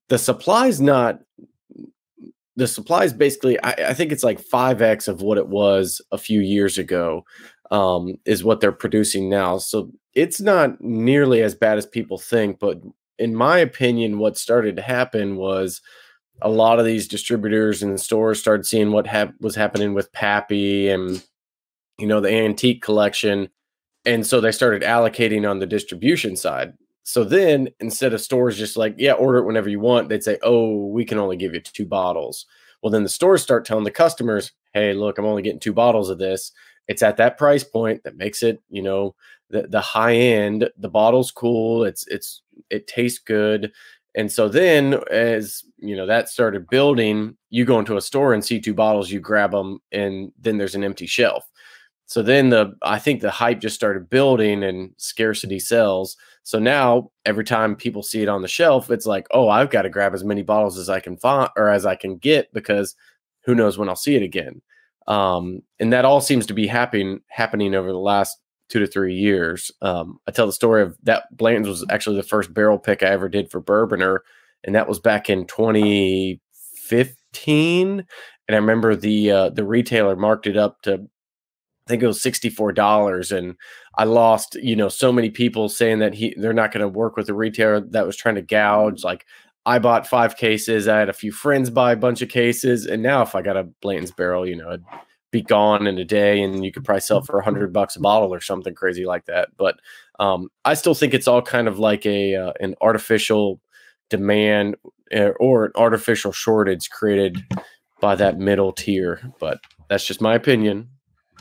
The supply's not, the supply is basically, I think it's like 5X of what it was a few years ago, is what they're producing now. So it's not nearly as bad as people think. But in my opinion, what started to happen was a lot of these distributors and stores started seeing what was happening with Pappy and, you know, the antique collection. And so they started allocating on the distribution side. So then instead of stores just like, yeah, order it whenever you want, they'd say, oh, we can only give you 2 bottles. Well, then the stores start telling the customers, hey, look, I'm only getting 2 bottles of this. It's at that price point that makes it, you know, the high end, the bottle's cool. It tastes good. And so then as, you know, that started building, you go into a store and see 2 bottles, you grab them, and then there's an empty shelf. So then I think the hype just started building and scarcity sells. So now every time people see it on the shelf, it's like, oh, I've got to grab as many bottles as I can find or as I can get, because who knows when I'll see it again. And that all seems to be happening over the last 2 to 3 years. I tell the story of that. Blanton's was actually the first barrel pick I ever did for Bourbonr. And that was back in 2015. And I remember the retailer marked it up to, I think it was $64, and I lost, you know, so many people saying that they're not going to work with a retailer that was trying to gouge. Like, I bought 5 cases. I had a few friends buy a bunch of cases, and now if I got a Blanton's barrel, you know, it'd be gone in a day, and you could probably sell for $100 a bottle or something crazy like that. But I still think it's all kind of like an artificial demand or an artificial shortage created by that middle tier. But that's just my opinion.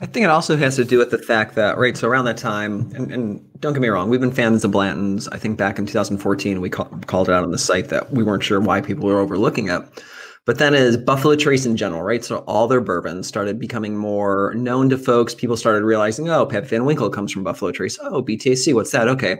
I think it also has to do with the fact that, right, so around that time, and don't get me wrong, we've been fans of Blanton's. I think back in 2014, we called it out on the site that we weren't sure why people were overlooking it. But then as Buffalo Trace in general, right, so all their bourbons started becoming more known to folks. People started realizing, oh, Pep Van Winkle comes from Buffalo Trace. Oh, BTAC, what's that? Okay.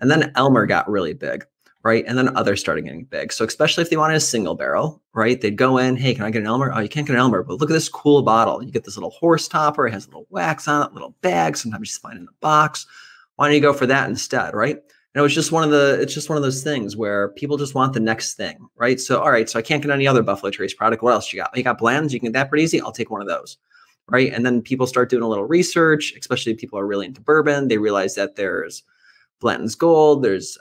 And then Elmer got really big, right? And then others started getting big. So especially if they wanted a single barrel, right? They'd go in, hey, can I get an Elmer? Oh, you can't get an Elmer, but look at this cool bottle. You get this little horse topper. It has a little wax on it, little bag. Sometimes you just find it in the box. Why don't you go for that instead, right? And it was just one of those things where people just want the next thing, right? So, all right, so I can't get any other Buffalo Trace product. What else you got? You got Blanton's. You can get that pretty easy. I'll take one of those, right? And then people start doing a little research, especially if people are really into bourbon. They realize that there's Blanton's Gold. There's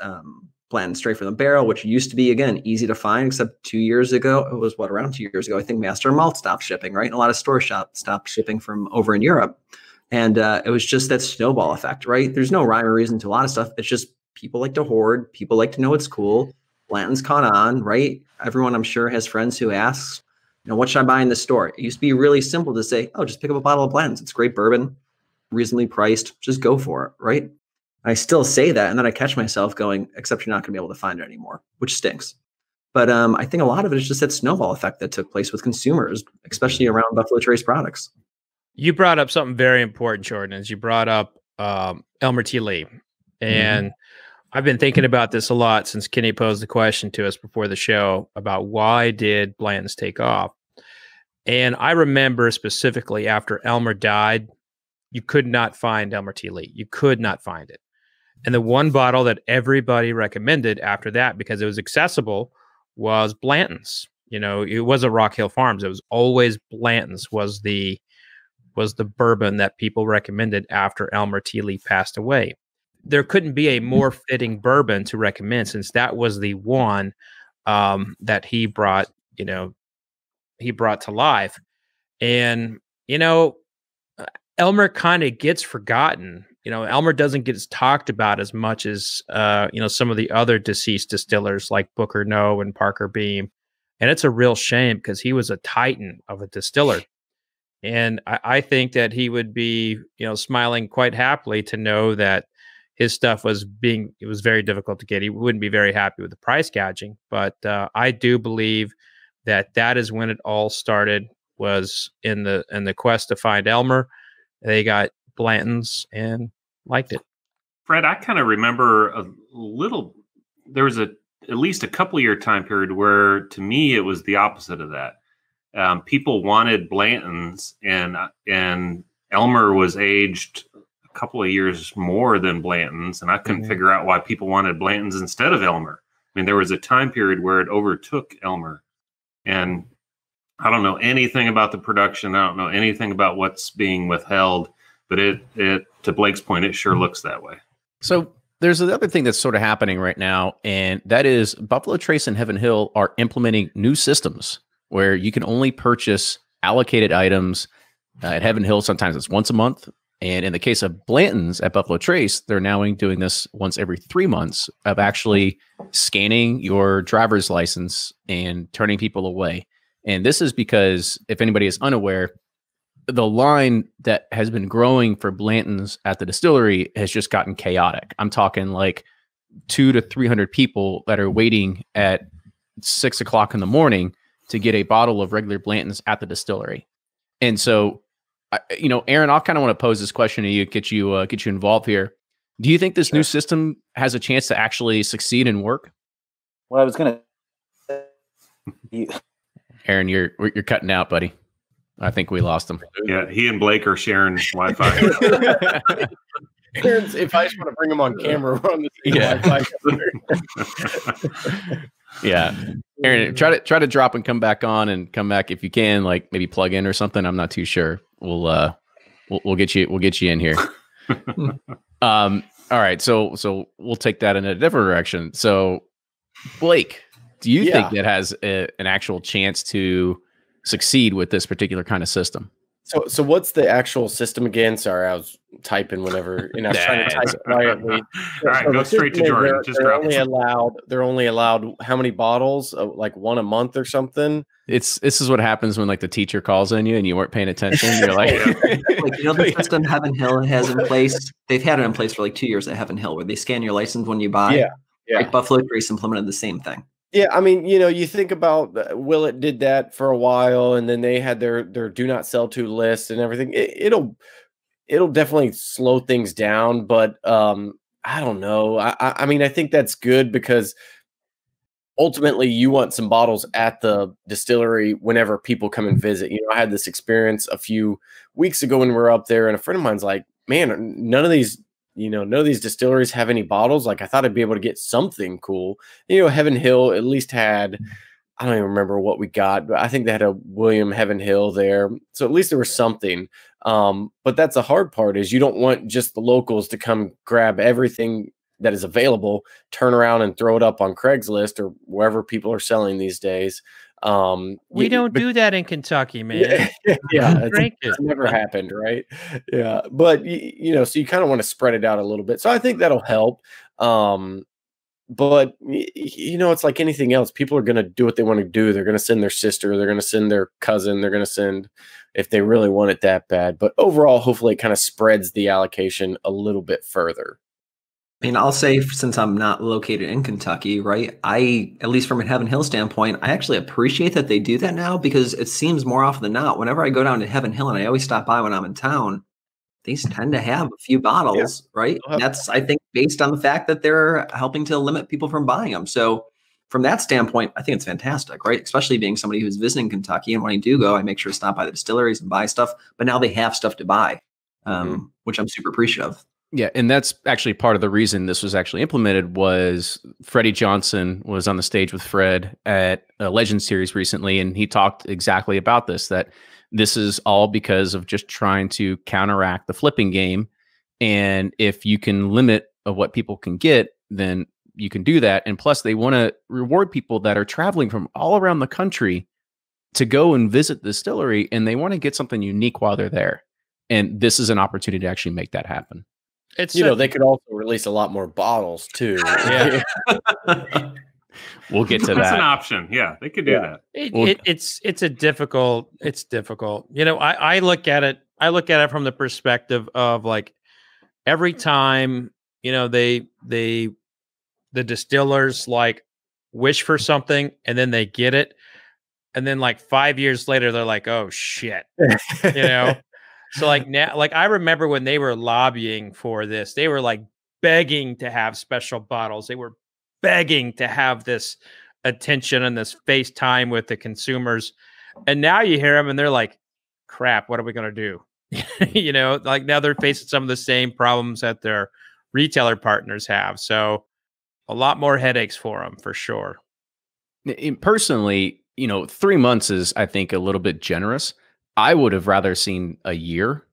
Blanton's straight from the barrel, which used to be, again, easy to find, except 2 years ago, it was around 2 years ago, I think Master & Malt stopped shipping, right? And a lot of store shops stopped shipping from over in Europe. And it was just that snowball effect, right? There's no rhyme or reason to a lot of stuff. It's just people like to hoard. People like to know it's cool. Blanton's caught on, right? Everyone, I'm sure, has friends who asks, you know, what should I buy in the store? It used to be really simple to say, oh, just pick up a bottle of Blanton's. It's great bourbon, reasonably priced. Just go for it, right? I still say that, and then I catch myself going, except you're not going to be able to find it anymore, which stinks. But I think a lot of it is just that snowball effect that took place with consumers, especially around Buffalo Trace products. You brought up something very important, Jordan, is you brought up Elmer T. Lee. And I've been thinking about this a lot since Kenny posed the question to us before the show about why did Blanton's take off? And I remember specifically after Elmer died, you could not find Elmer T. Lee. You could not find it. And the one bottle that everybody recommended after that, because it was accessible, was Blanton's. You know, it wasn't Rock Hill Farms. It was always Blanton's was the bourbon that people recommended after Elmer T. Lee passed away. There couldn't be a more fitting bourbon to recommend, since that was the one that he brought, you know, he brought to life. And, you know, Elmer kind of gets forgotten. You know, Elmer doesn't get talked about as much as, you know, some of the other deceased distillers like Booker Noe and Parker Beam. And it's a real shame because he was a titan of a distiller. And I think that he would be, you know, smiling quite happily to know that his stuff it was very difficult to get. He wouldn't be very happy with the price gouging. But I do believe that is when it all started, was in the quest to find Elmer. They got Blanton's and liked it. Fred, I kind of remember a little, there was at least a couple year time period where to me it was the opposite of that. people wanted Blanton's, and Elmer was aged a couple of years more than Blanton's, and I couldn't figure out why people wanted Blanton's instead of Elmer. I mean, there was a time period where it overtook Elmer, and I don't know anything about the production. I don't know anything about what's being withheld, but it to Blake's point, it sure looks that way. So there's another thing that's sort of happening right now, and that is Buffalo Trace and Heaven Hill are implementing new systems where you can only purchase allocated items at Heaven Hill. Sometimes it's once a month. And in the case of Blanton's at Buffalo Trace, they're now doing this once every 3 months of actually scanning your driver's license and turning people away. And this is because, if anybody is unaware, the line that has been growing for Blanton's at the distillery has just gotten chaotic. I'm talking like 200 to 300 people that are waiting at 6 o'clock in the morning to get a bottle of regular Blanton's at the distillery. And so, you know, Aaron, I kind of want to pose this question to you, get you involved here. Do you think this new system has a chance to actually succeed and work? Well, I was going to... Aaron, you're cutting out, buddy. I think we lost him. Yeah, he and Blake are sharing Wi-Fi. Aaron's, if I just want to bring him on camera, we're on the same Wi-Fi. Yeah, Aaron, try to drop and come back on, and come back if you can, like maybe plug in or something. I'm not too sure. We'll get you in here. All right, so we'll take that in a different direction. So, Blake, do you think that has an actual chance to succeed with this particular kind of system? So what's the actual system again? Sorry, I was typing whenever, and I was trying to type quietly. All right, so go straight to Jordan. They're only allowed how many bottles? Like one a month or something? This is what happens when like the teacher calls on you and you weren't paying attention. You're like, you know, the system Heaven Hill has in place. They've had it in place for like 2 years at Heaven Hill, where they scan your license when you buy. Yeah. Like Buffalo Trace implemented the same thing. Yeah, I mean, you know, you think about Willett did that for a while, and then they had their do not sell to list and everything. It'll definitely slow things down, but I don't know. I mean, I think that's good, because ultimately you want some bottles at the distillery whenever people come and visit. You know, I had this experience a few weeks ago when we were up there, and a friend of mine's like, "Man, none of these distilleries have any bottles. Like, I thought I'd be able to get something cool." You know, Heaven Hill at least had, I don't even remember what we got, but I think they had a William Heaven Hill there. So at least there was something. But that's the hard part, is you don't want just the locals to come grab everything that is available, turn around and throw it up on Craigslist or wherever people are selling these days. We don't do that in Kentucky, man. Yeah, it's never happened, right? Yeah, but you know, so you kind of want to spread it out a little bit. So I think that'll help. But you know, it's like anything else. People are going to do what they want to do. They're going to send their sister. They're going to send their cousin. They're going to send, if they really want it that bad. But overall, hopefully, it kind of spreads the allocation a little bit further. I mean, I'll say, since I'm not located in Kentucky, right, at least from a Heaven Hill standpoint, I actually appreciate that they do that now, because it seems more often than not, whenever I go down to Heaven Hill, and I always stop by when I'm in town, these tend to have a few bottles, right? And that's, I think, based on the fact that they're helping to limit people from buying them. So from that standpoint, I think it's fantastic, right? Especially being somebody who's visiting Kentucky. And when I do go, I make sure to stop by the distilleries and buy stuff. But now they have stuff to buy, which I'm super appreciative. Yeah, and that's actually part of the reason this was actually implemented, was Freddie Johnson was on the stage with Fred at a Legend series recently, and he talked exactly about this, that this is all because of just trying to counteract the flipping game. And if you can limit of what people can get, then you can do that. And plus, they want to reward people that are traveling from all around the country to go and visit the distillery, and they want to get something unique while they're there. And this is an opportunity to actually make that happen. It's, you know, they could also release a lot more bottles too. Yeah. We'll get to that. That's an option. Yeah, they could do that. It's difficult. You know, I look at it from the perspective of, like, every time, you know, the distillers like wish for something and then they get it, and then like 5 years later they're like, "Oh shit." You know? So like now, like I remember when they were lobbying for this, they were like begging to have special bottles. They were begging to have this attention and this face time with the consumers. And now you hear them and they're like, crap, what are we going to do? You know, like now they're facing some of the same problems that their retailer partners have. So a lot more headaches for them for sure. And personally, you know, 3 months is, I think, a little bit generous. I would have rather seen a year,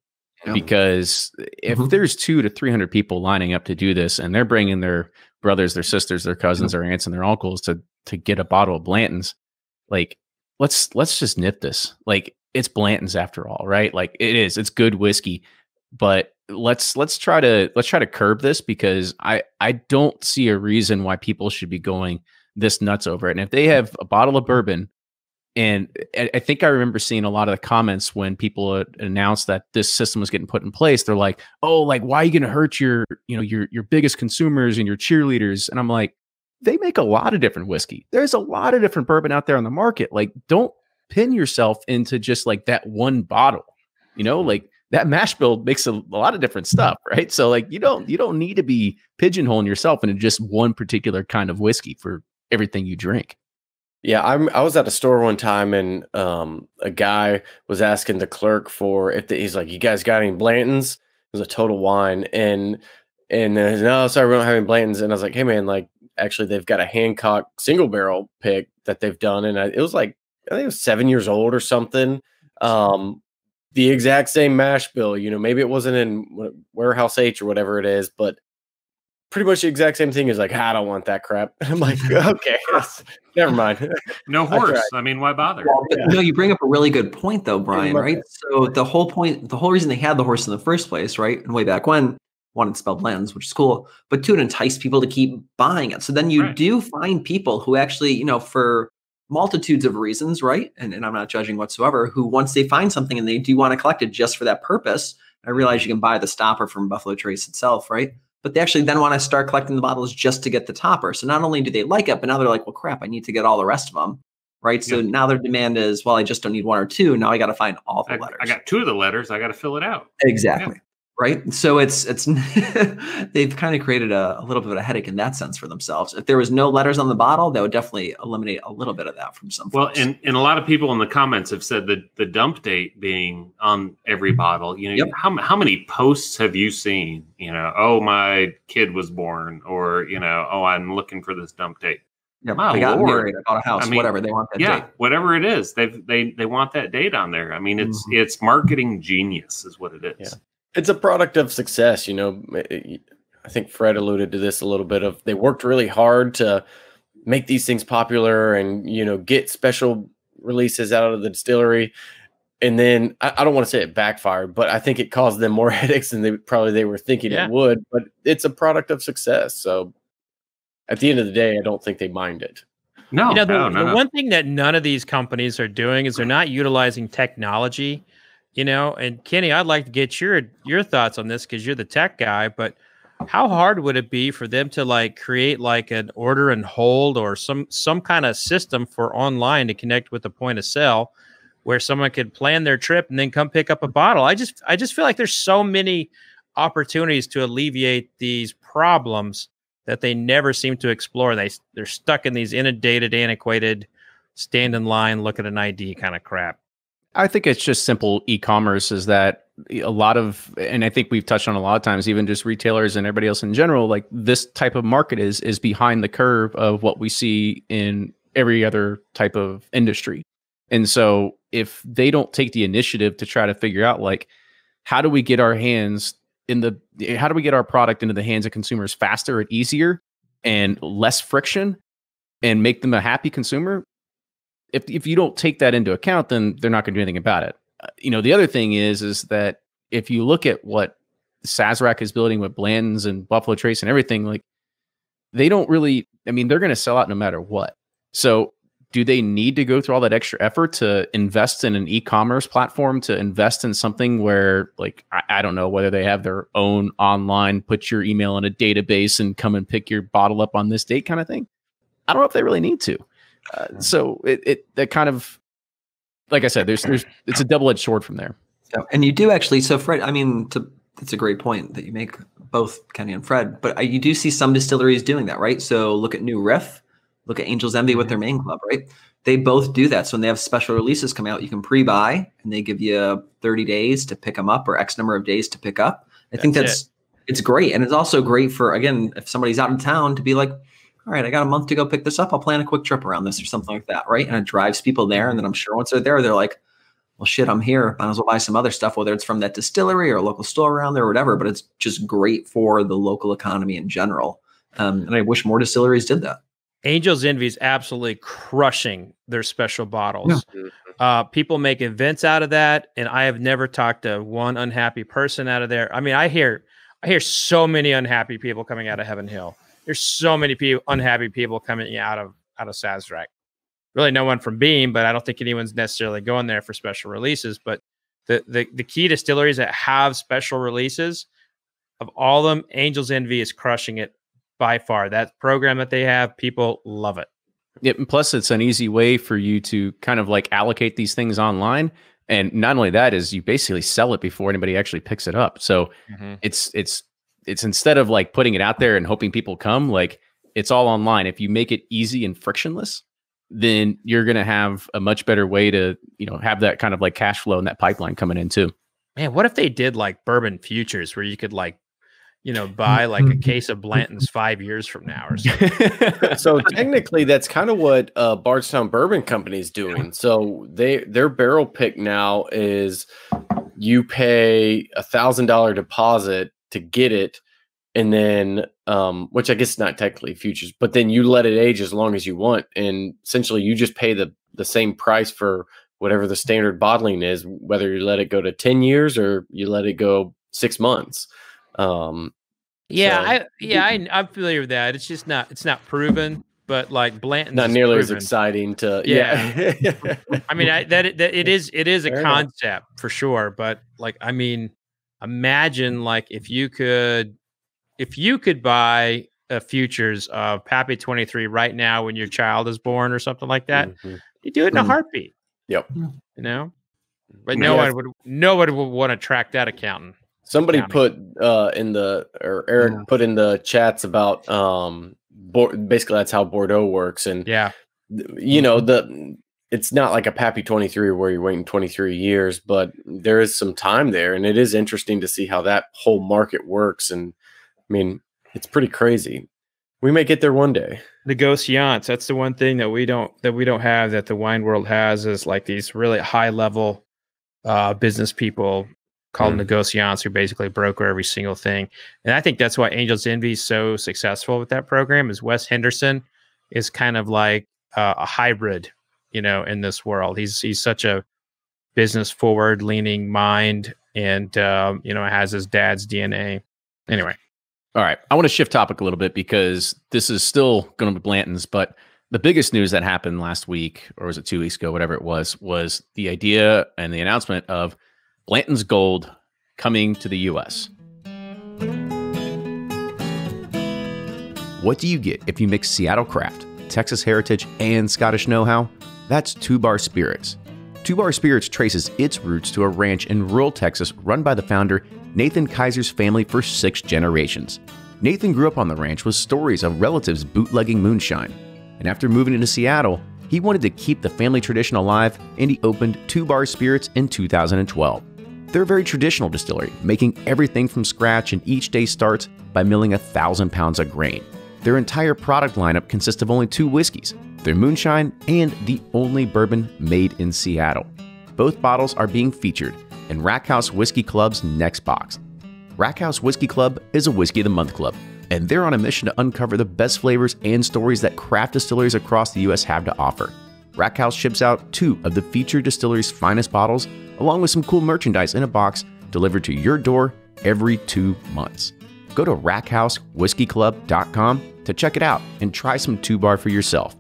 because if there's 200 to 300 people lining up to do this and they're bringing their brothers, their sisters, their cousins, their aunts and their uncles to get a bottle of Blanton's, like let's just nip this. Like, it's Blanton's after all, right? Like it's good whiskey, but let's try to curb this, because I don't see a reason why people should be going this nuts over it. And if they have a bottle of bourbon, and I think I remember seeing a lot of the comments when people announced that this system was getting put in place, they're like, oh, like, why are you going to hurt your biggest consumers and your cheerleaders? And I'm like, they make a lot of different whiskey. There's a lot of different bourbon out there on the market. Like, don't pin yourself into just like that one bottle, you know, like that mash bill makes a lot of different stuff. Right. So like, you don't need to be pigeonholing yourself into just one particular kind of whiskey for everything you drink. Yeah, I was at a store one time, and a guy was asking the clerk for he's like, "You guys got any Blanton's?" It was a Total Wine, and then he's, "No, sorry, we don't have any Blanton's." And I was like, "Hey man, like actually they've got a Hancock single barrel pick that they've done," and it was like, I think it was 7 years old or something. The exact same mash bill, you know, maybe it wasn't in Warehouse H or whatever it is, but pretty much the exact same thing. Is like, I don't want that crap. And I'm like, okay, never mind. No horse. I mean, why bother? Well, yeah. No, you bring up a really good point though, Brian, right? So the whole reason they had the horse in the first place, right? And way back when, one, it spelled Blanton's, which is cool, but two, it enticed people to keep buying it. So then you do find people who actually, you know, for multitudes of reasons, right? And I'm not judging whatsoever, who once they find something and they do want to collect it just for that purpose. I realize you can buy the stopper from Buffalo Trace itself, right? But they actually then want to start collecting the bottles just to get the topper. So not only do they like it, but now they're like, well, crap, I need to get all the rest of them, right? So now their demand is, well, I just don't need one or two. Now I got to find all the letters. I got two of the letters. I got to fill it out. Exactly. Yeah. Right. So it's they've kind of created a little bit of a headache in that sense for themselves. If there was no letters on the bottle, that would definitely eliminate a little bit of that from some. Well, folks. And a lot of people in the comments have said that the dump date being on every bottle. You know, how many posts have you seen? You know, oh, my kid was born, or you know, oh, I'm looking for this dump date. Yeah, I got married, I bought a house, I mean, whatever they want. That date. Whatever it is, they want that date on there. I mean, it's marketing genius, is what it is. Yeah. It's a product of success, you know. I think Fred alluded to this a little bit of they worked really hard to make these things popular and, you know, get special releases out of the distillery. And then I don't want to say it backfired, but I think it caused them more headaches than they were thinking it would. But it's a product of success. So at the end of the day, I don't think they mind it. No, you know, the one thing that none of these companies are doing is they're not utilizing technology. You know, and Kenny, I'd like to get your thoughts on this because you're the tech guy, but how hard would it be for them to like create like an order and hold or some kind of system for online to connect with the point of sale where someone could plan their trip and then come pick up a bottle? I just feel like there's so many opportunities to alleviate these problems that they never seem to explore. They're stuck in these inundated, antiquated, stand in line, look at an ID kind of crap. I think it's just simple e-commerce is that a lot of, and I think we've touched on a lot of times, even just retailers and everybody else in general, like this type of market is behind the curve of what we see in every other type of industry. And so if they don't take the initiative to try to figure out, like, how do we get our hands in the, how do we get our product into the hands of consumers faster and easier and less friction and make them a happy consumer? If you don't take that into account, then they're not going to do anything about it. You know, the other thing is that if you look at what Sazerac is building with Blanton's and Buffalo Trace and everything, like they don't really, I mean, they're going to sell out no matter what. So do they need to go through all that extra effort to invest in an e-commerce platform, to invest in something where, like, I don't know whether they have their own online, put your email in a database and come and pick your bottle up on this date kind of thing? I don't know if they really need to. So that kind of, like I said, it's a double-edged sword from there. So, and you do actually, so Fred, I mean, that's a great point that you make, both Kenny and Fred, but you do see some distilleries doing that, right? So look at New Riff, Look at Angel's Envy with their main club, right? They both do that. So when they have special releases come out, you can pre-buy and they give you 30 days to pick them up or X number of days to pick up. I think that's great. And it's also great for, again, if somebody's out in town to be like, all right, I got a month to go pick this up. I'll plan a quick trip around this or something like that, right? And it drives people there. And then I'm sure once they're there, they're like, well, shit, I'm here. Might as well buy some other stuff, whether it's from that distillery or a local store around there or whatever. But it's just great for the local economy in general. And I wish more distilleries did that. Angel's Envy is absolutely crushing their special bottles. Yeah. People make events out of that, and I have never talked to one unhappy person out of there. I mean, I hear so many unhappy people coming out of Heaven Hill. There's so many unhappy people coming out of Sazerac. Really, no one from Beam, but I don't think anyone's necessarily going there for special releases. But the key distilleries that have special releases, of all of them, Angel's Envy is crushing it. By far, that program that they have, people love it. Yeah, and plus, it's an easy way for you to kind of like allocate these things online. And not only that is you basically sell it before anybody actually picks it up. So it's instead of like putting it out there and hoping people come, like it's all online. If you make it easy and frictionless, then you're going to have a much better way to, you know, have that kind of like cash flow and that pipeline coming in too. Man, what if they did like bourbon futures where you could like, you know, buy like a case of Blanton's 5 years from now or something. So technically that's kind of what Bardstown Bourbon Company is doing. So their barrel pick now is you pay $1,000 deposit to get it. And then, which I guess is not technically futures, but then you let it age as long as you want. And essentially you just pay the same price for whatever the standard bottling is, whether you let it go to 10 years or you let it go 6 months. I'm familiar with that. It's just not, it's not proven, but like Blanton's not nearly proven. As exciting to, yeah. I mean, it is a concept for sure. But like, I mean, imagine like if you could buy a futures of Pappy 23 right now, when your child is born or something like that, you do it in a heartbeat. Yep. You know, but no one would want to track that accountant. Somebody put Eric put in the chats about basically that's how Bordeaux works, and you know, it's not like a Pappy 23 where you're waiting 23 years, but there is some time there, and it is interesting to see how that whole market works. And I mean, it's pretty crazy. We may get there one day. Negociants, that's the one thing that we don't have that the wine world has, is like these really high level business people called negociants, who basically broker every single thing. And I think that's why Angel's Envy is so successful with that program, is Wes Henderson is kind of like a hybrid, you know, in this world. He's such a business forward leaning mind, and, you know, has his dad's DNA. Anyway. All right. I want to shift topic a little bit, because this is still going to be Blanton's, but the biggest news that happened last week, or was it 2 weeks ago, whatever it was the idea and the announcement of Blanton's Gold coming to the U.S. What do you get if you mix Seattle craft, Texas heritage, and Scottish know-how? That's Two Bar Spirits. Two Bar Spirits traces its roots to a ranch in rural Texas run by the founder Nathan Kaiser's family for 6 generations. Nathan grew up on the ranch with stories of relatives bootlegging moonshine, and after moving into Seattle, he wanted to keep the family tradition alive, and he opened Two Bar Spirits in 2012. They're a very traditional distillery, making everything from scratch, and each day starts by milling 1,000 pounds of grain. Their entire product lineup consists of only 2 whiskeys, their moonshine, and the only bourbon made in Seattle. Both bottles are being featured in Rackhouse Whiskey Club's next box. Rackhouse Whiskey Club is a Whiskey of the Month club, and they're on a mission to uncover the best flavors and stories that craft distilleries across the U.S. have to offer. Rackhouse ships out 2 of the featured distillery's finest bottles, along with some cool merchandise in a box delivered to your door every 2 months. Go to rackhousewhiskeyclub.com to check it out and try some 2 Bar for yourself.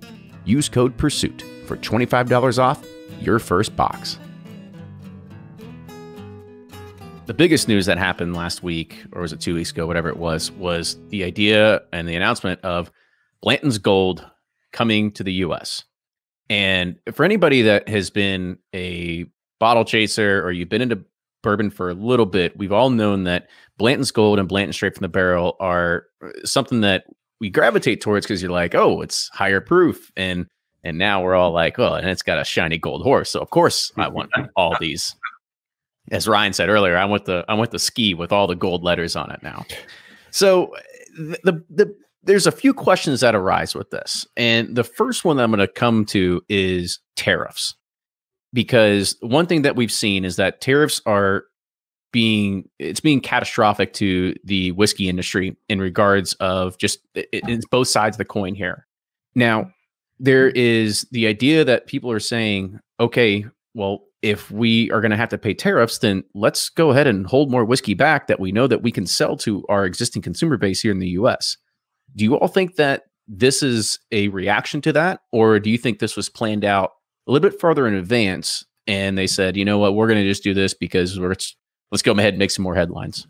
Use code PURSUIT for $25 off your first box. The biggest news that happened last week, or was it 2 weeks ago, whatever it was the idea and the announcement of Blanton's Gold coming to the U.S. And for anybody that has been a bottle chaser, or you've been into bourbon for a little bit, we've all known that Blanton's Gold and Blanton Straight from the Barrel are something that we gravitate towards because you're like, oh, it's higher proof. And now we're all like, well, and it's got a shiny gold horse. So of course I want all these. As Ryan said earlier, I want the ski with all the gold letters on it now. So there's a few questions that arise with this. And the first one that I'm going to come to is tariffs. Because one thing that we've seen is that tariffs are being catastrophic to the whiskey industry in regards of just it's both sides of the coin here. Now, there is the idea that people are saying, okay, well, if we are going to have to pay tariffs, then let's go ahead and hold more whiskey back that we know that we can sell to our existing consumer base here in the U.S. Do you all think that this is a reaction to that? Or do you think this was planned out a little bit further in advance? And they said, you know what, we're going to just do this because let's go ahead and make some more headlines.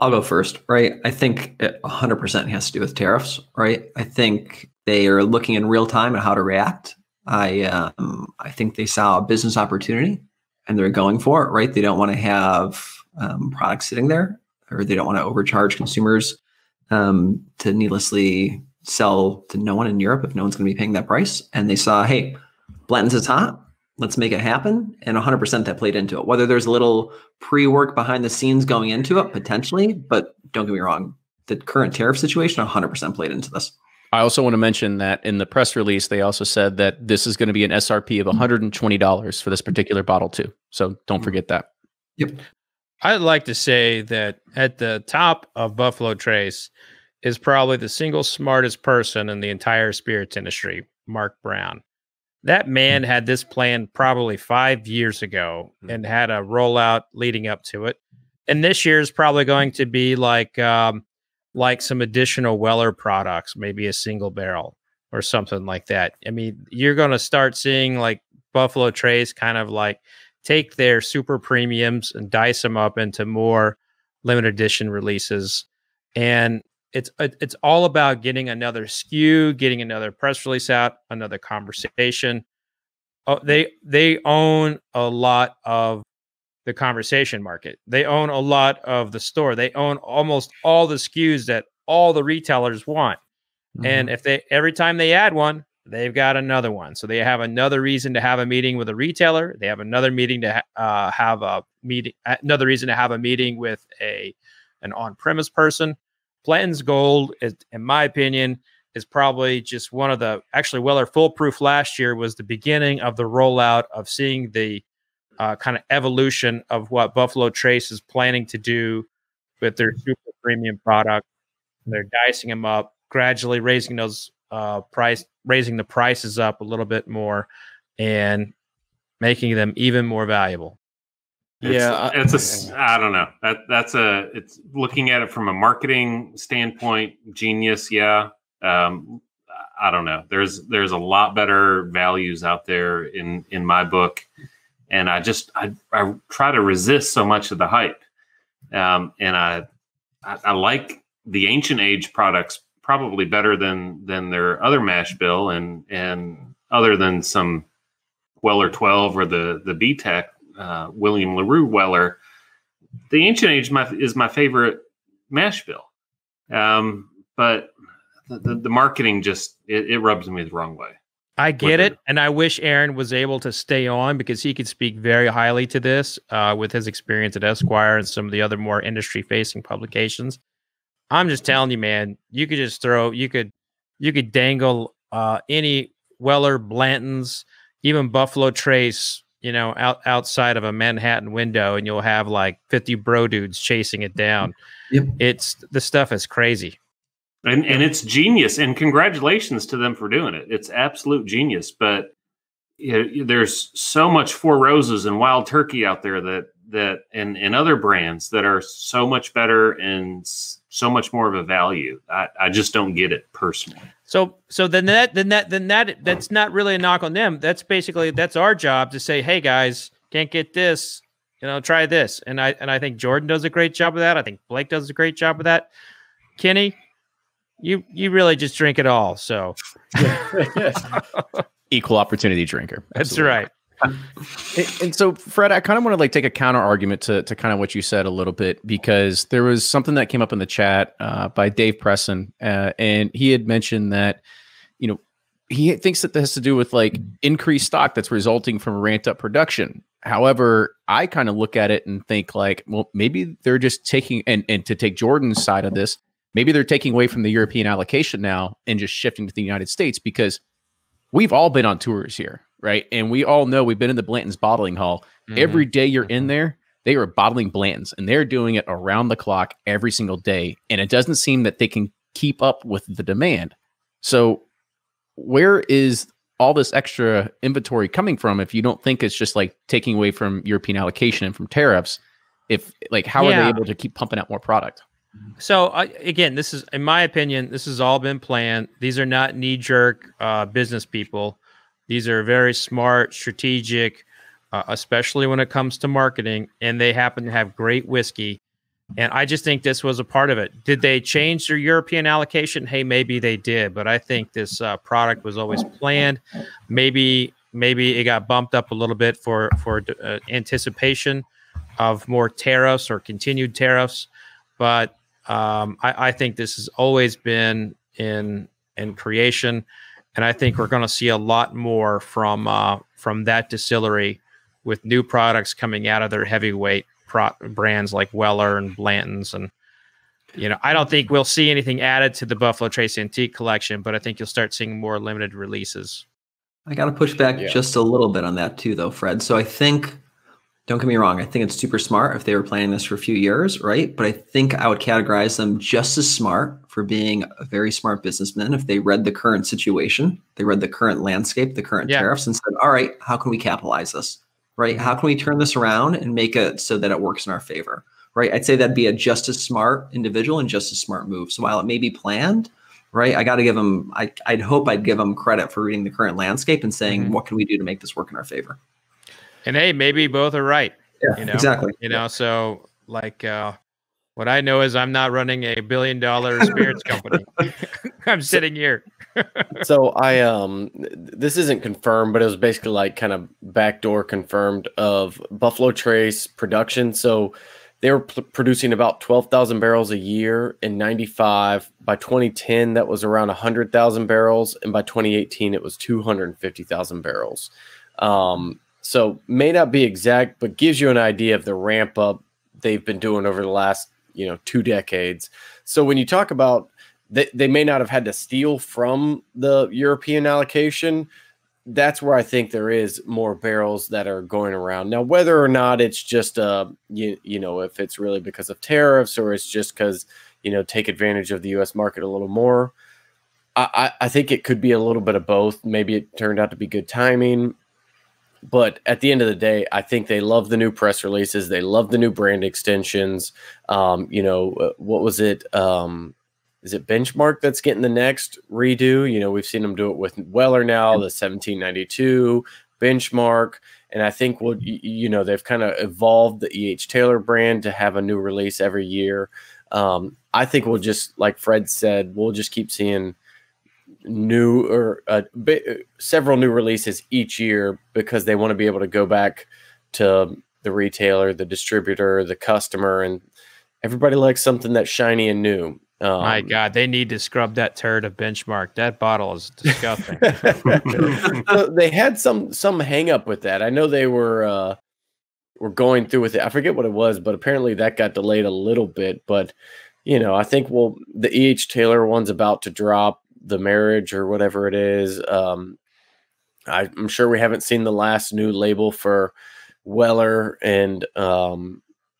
I'll go first, right? I think it 100% has to do with tariffs, right? I think they are looking in real time at how to react. I think they saw a business opportunity and they're going for it, right? They don't want to have products sitting there, or they don't want to overcharge consumers to needlessly sell to no one in Europe if no one's going to be paying that price. And they saw, hey, Blanton's is hot. Let's make it happen. And 100% that played into it. Whether there's a little pre-work behind the scenes going into it, potentially, but don't get me wrong, the current tariff situation 100% played into this. I also want to mention that in the press release, they also said that this is going to be an SRP of $120 for this particular bottle too. So don't forget that. Yep. I'd like to say that at the top of Buffalo Trace is probably the single smartest person in the entire spirits industry, Mark Brown. That man had this plan probably 5 years ago and had a rollout leading up to it. And this year is probably going to be like some additional Weller products, maybe a single barrel or something like that. I mean, you're going to start seeing like Buffalo Trace kind of like take their super premiums and dice them up into more limited edition releases. And it's all about getting another SKU, getting another press release out, another conversation. Oh, they own a lot of the conversation market. They own a lot of the store. They own almost all the SKUs that all the retailers want. Mm-hmm. And if they, every time they add one, they've got another one. So they have another reason to have a meeting with a retailer. They have another meeting to another reason to have a meeting with an on-premise person. Blanton's Gold is, in my opinion, is probably just one of the, actually Weller Foolproof last year was the beginning of the rollout of seeing the kind of evolution of what Buffalo Trace is planning to do with their super premium product. They're dicing them up, gradually raising those raising the prices up a little bit more, and making them even more valuable. I don't know. It's looking at it from a marketing standpoint, genius. Yeah. I don't know. There's a lot better values out there in my book. And I try to resist so much of the hype. And I like the Ancient Age products probably better than their other mash bill and other than some Weller 12 or the BTEC, William LaRue Weller. The Ancient Age is my favorite mash bill. But the marketing just, it rubs me the wrong way. I get it. And I wish Aaron was able to stay on because he could speak very highly to this with his experience at Esquire and some of the other more industry facing publications. I'm just telling you, man, you could dangle any Weller, Blanton's, even Buffalo Trace, you know, outside of a Manhattan window, and you'll have like 50 bro dudes chasing it down. Yep. The stuff is crazy. And it's genius, and congratulations to them for doing it. It's absolute genius. But you know, there's so much Four Roses and Wild Turkey out there and other brands that are so much better and so much more of a value. I just don't get it personally. So then that's not really a knock on them. That's our job to say, hey guys, can't get this, you know, try this. And I think Jordan does a great job of that. I think Blake does a great job of that. Kenny, you really just drink it all. So equal opportunity drinker. Absolutely. That's right. And so, Fred, I kind of want to like take a counter argument to kind of what you said a little bit, because there was something that came up in the chat by Dave Presson, and he had mentioned that, you know, he thinks that this has to do with like increased stock that's resulting from ramped up production. However, I kind of look at it and think like, well, maybe they're just taking, and to take Jordan's side of this, maybe they're taking away from the European allocation now and just shifting to the United States, because we've all been on tours here, right? And we all know we've been in the Blanton's bottling hall. Mm-hmm. Every day you're in there, they are bottling Blanton's, and they're doing it around the clock every single day. And it doesn't seem that they can keep up with the demand. So where is all this extra inventory coming from if you don't think it's just like taking away from European allocation and from tariffs? If like, how are they able to keep pumping out more product? So again, this is, in my opinion, this has all been planned. These are not knee-jerk business people. These are very smart, strategic, especially when it comes to marketing, and they happen to have great whiskey. And I just think this was a part of it. Did they change their European allocation? Hey, maybe they did, but I think this product was always planned. Maybe it got bumped up a little bit for anticipation of more tariffs or continued tariffs. But I think this has always been in creation, and I think we're going to see a lot more from that distillery with new products coming out of their heavyweight brands like Weller and Blanton's. And you know, I don't think we'll see anything added to the Buffalo Trace Antique collection, but I think you'll start seeing more limited releases. I got to push back just a little bit on that too, though, Fred. So I think, don't get me wrong, I think it's super smart if they were planning this for a few years, right? But I think I would categorize them just as smart for being a very smart businessman if they read the current situation, they read the current landscape, the current tariffs, and said, all right, how can we capitalize this, right? How can we turn this around and make it so that it works in our favor, right? I'd say that'd be a just as smart individual and just as smart move. So while it may be planned, right, I got to give them, I'd hope I'd give them credit for reading the current landscape and saying, what can we do to make this work in our favor? And hey, maybe both are right. Yeah, you know? Exactly. You know, so like, what I know is I'm not running a $1 billion spirits company. I'm sitting here. So I, this isn't confirmed, but it was basically like kind of backdoor confirmed of Buffalo Trace production. So they were producing about 12,000 barrels a year in 95. By 2010, that was around 100,000 barrels. And by 2018, it was 250,000 barrels. So may not be exact, but gives you an idea of the ramp up they've been doing over the last, you know, 2 decades. So when you talk about they may not have had to steal from the European allocation, that's where I think there is more barrels that are going around. Now, whether or not it's just, you know, if it's really because of tariffs or it's just because, you know, take advantage of the U.S. market a little more, I think it could be a little bit of both. Maybe it turned out to be good timing. But at the end of the day, I think they love the new press releases. They love the new brand extensions. You know, what was it? Is it Benchmark that's getting the next redo? You know, we've seen them do it with Weller now, the 1792 Benchmark. And I think, what you know, they've kind of evolved the E.H. Taylor brand to have a new release every year. I think we'll just, like Fred said, we'll just keep seeing new or several new releases each year, because they want to be able to go back to the retailer, the distributor, the customer, and everybody likes something that's shiny and new. My God, they need to scrub that turd of Benchmark. That bottle is disgusting. So they had some hang up with that. I know they were going through with it. I forget what it was, but apparently that got delayed a little bit. But you know, I think the E.H. Taylor one's about to drop. The marriage or whatever it is. I'm sure we haven't seen the last new label for Weller. And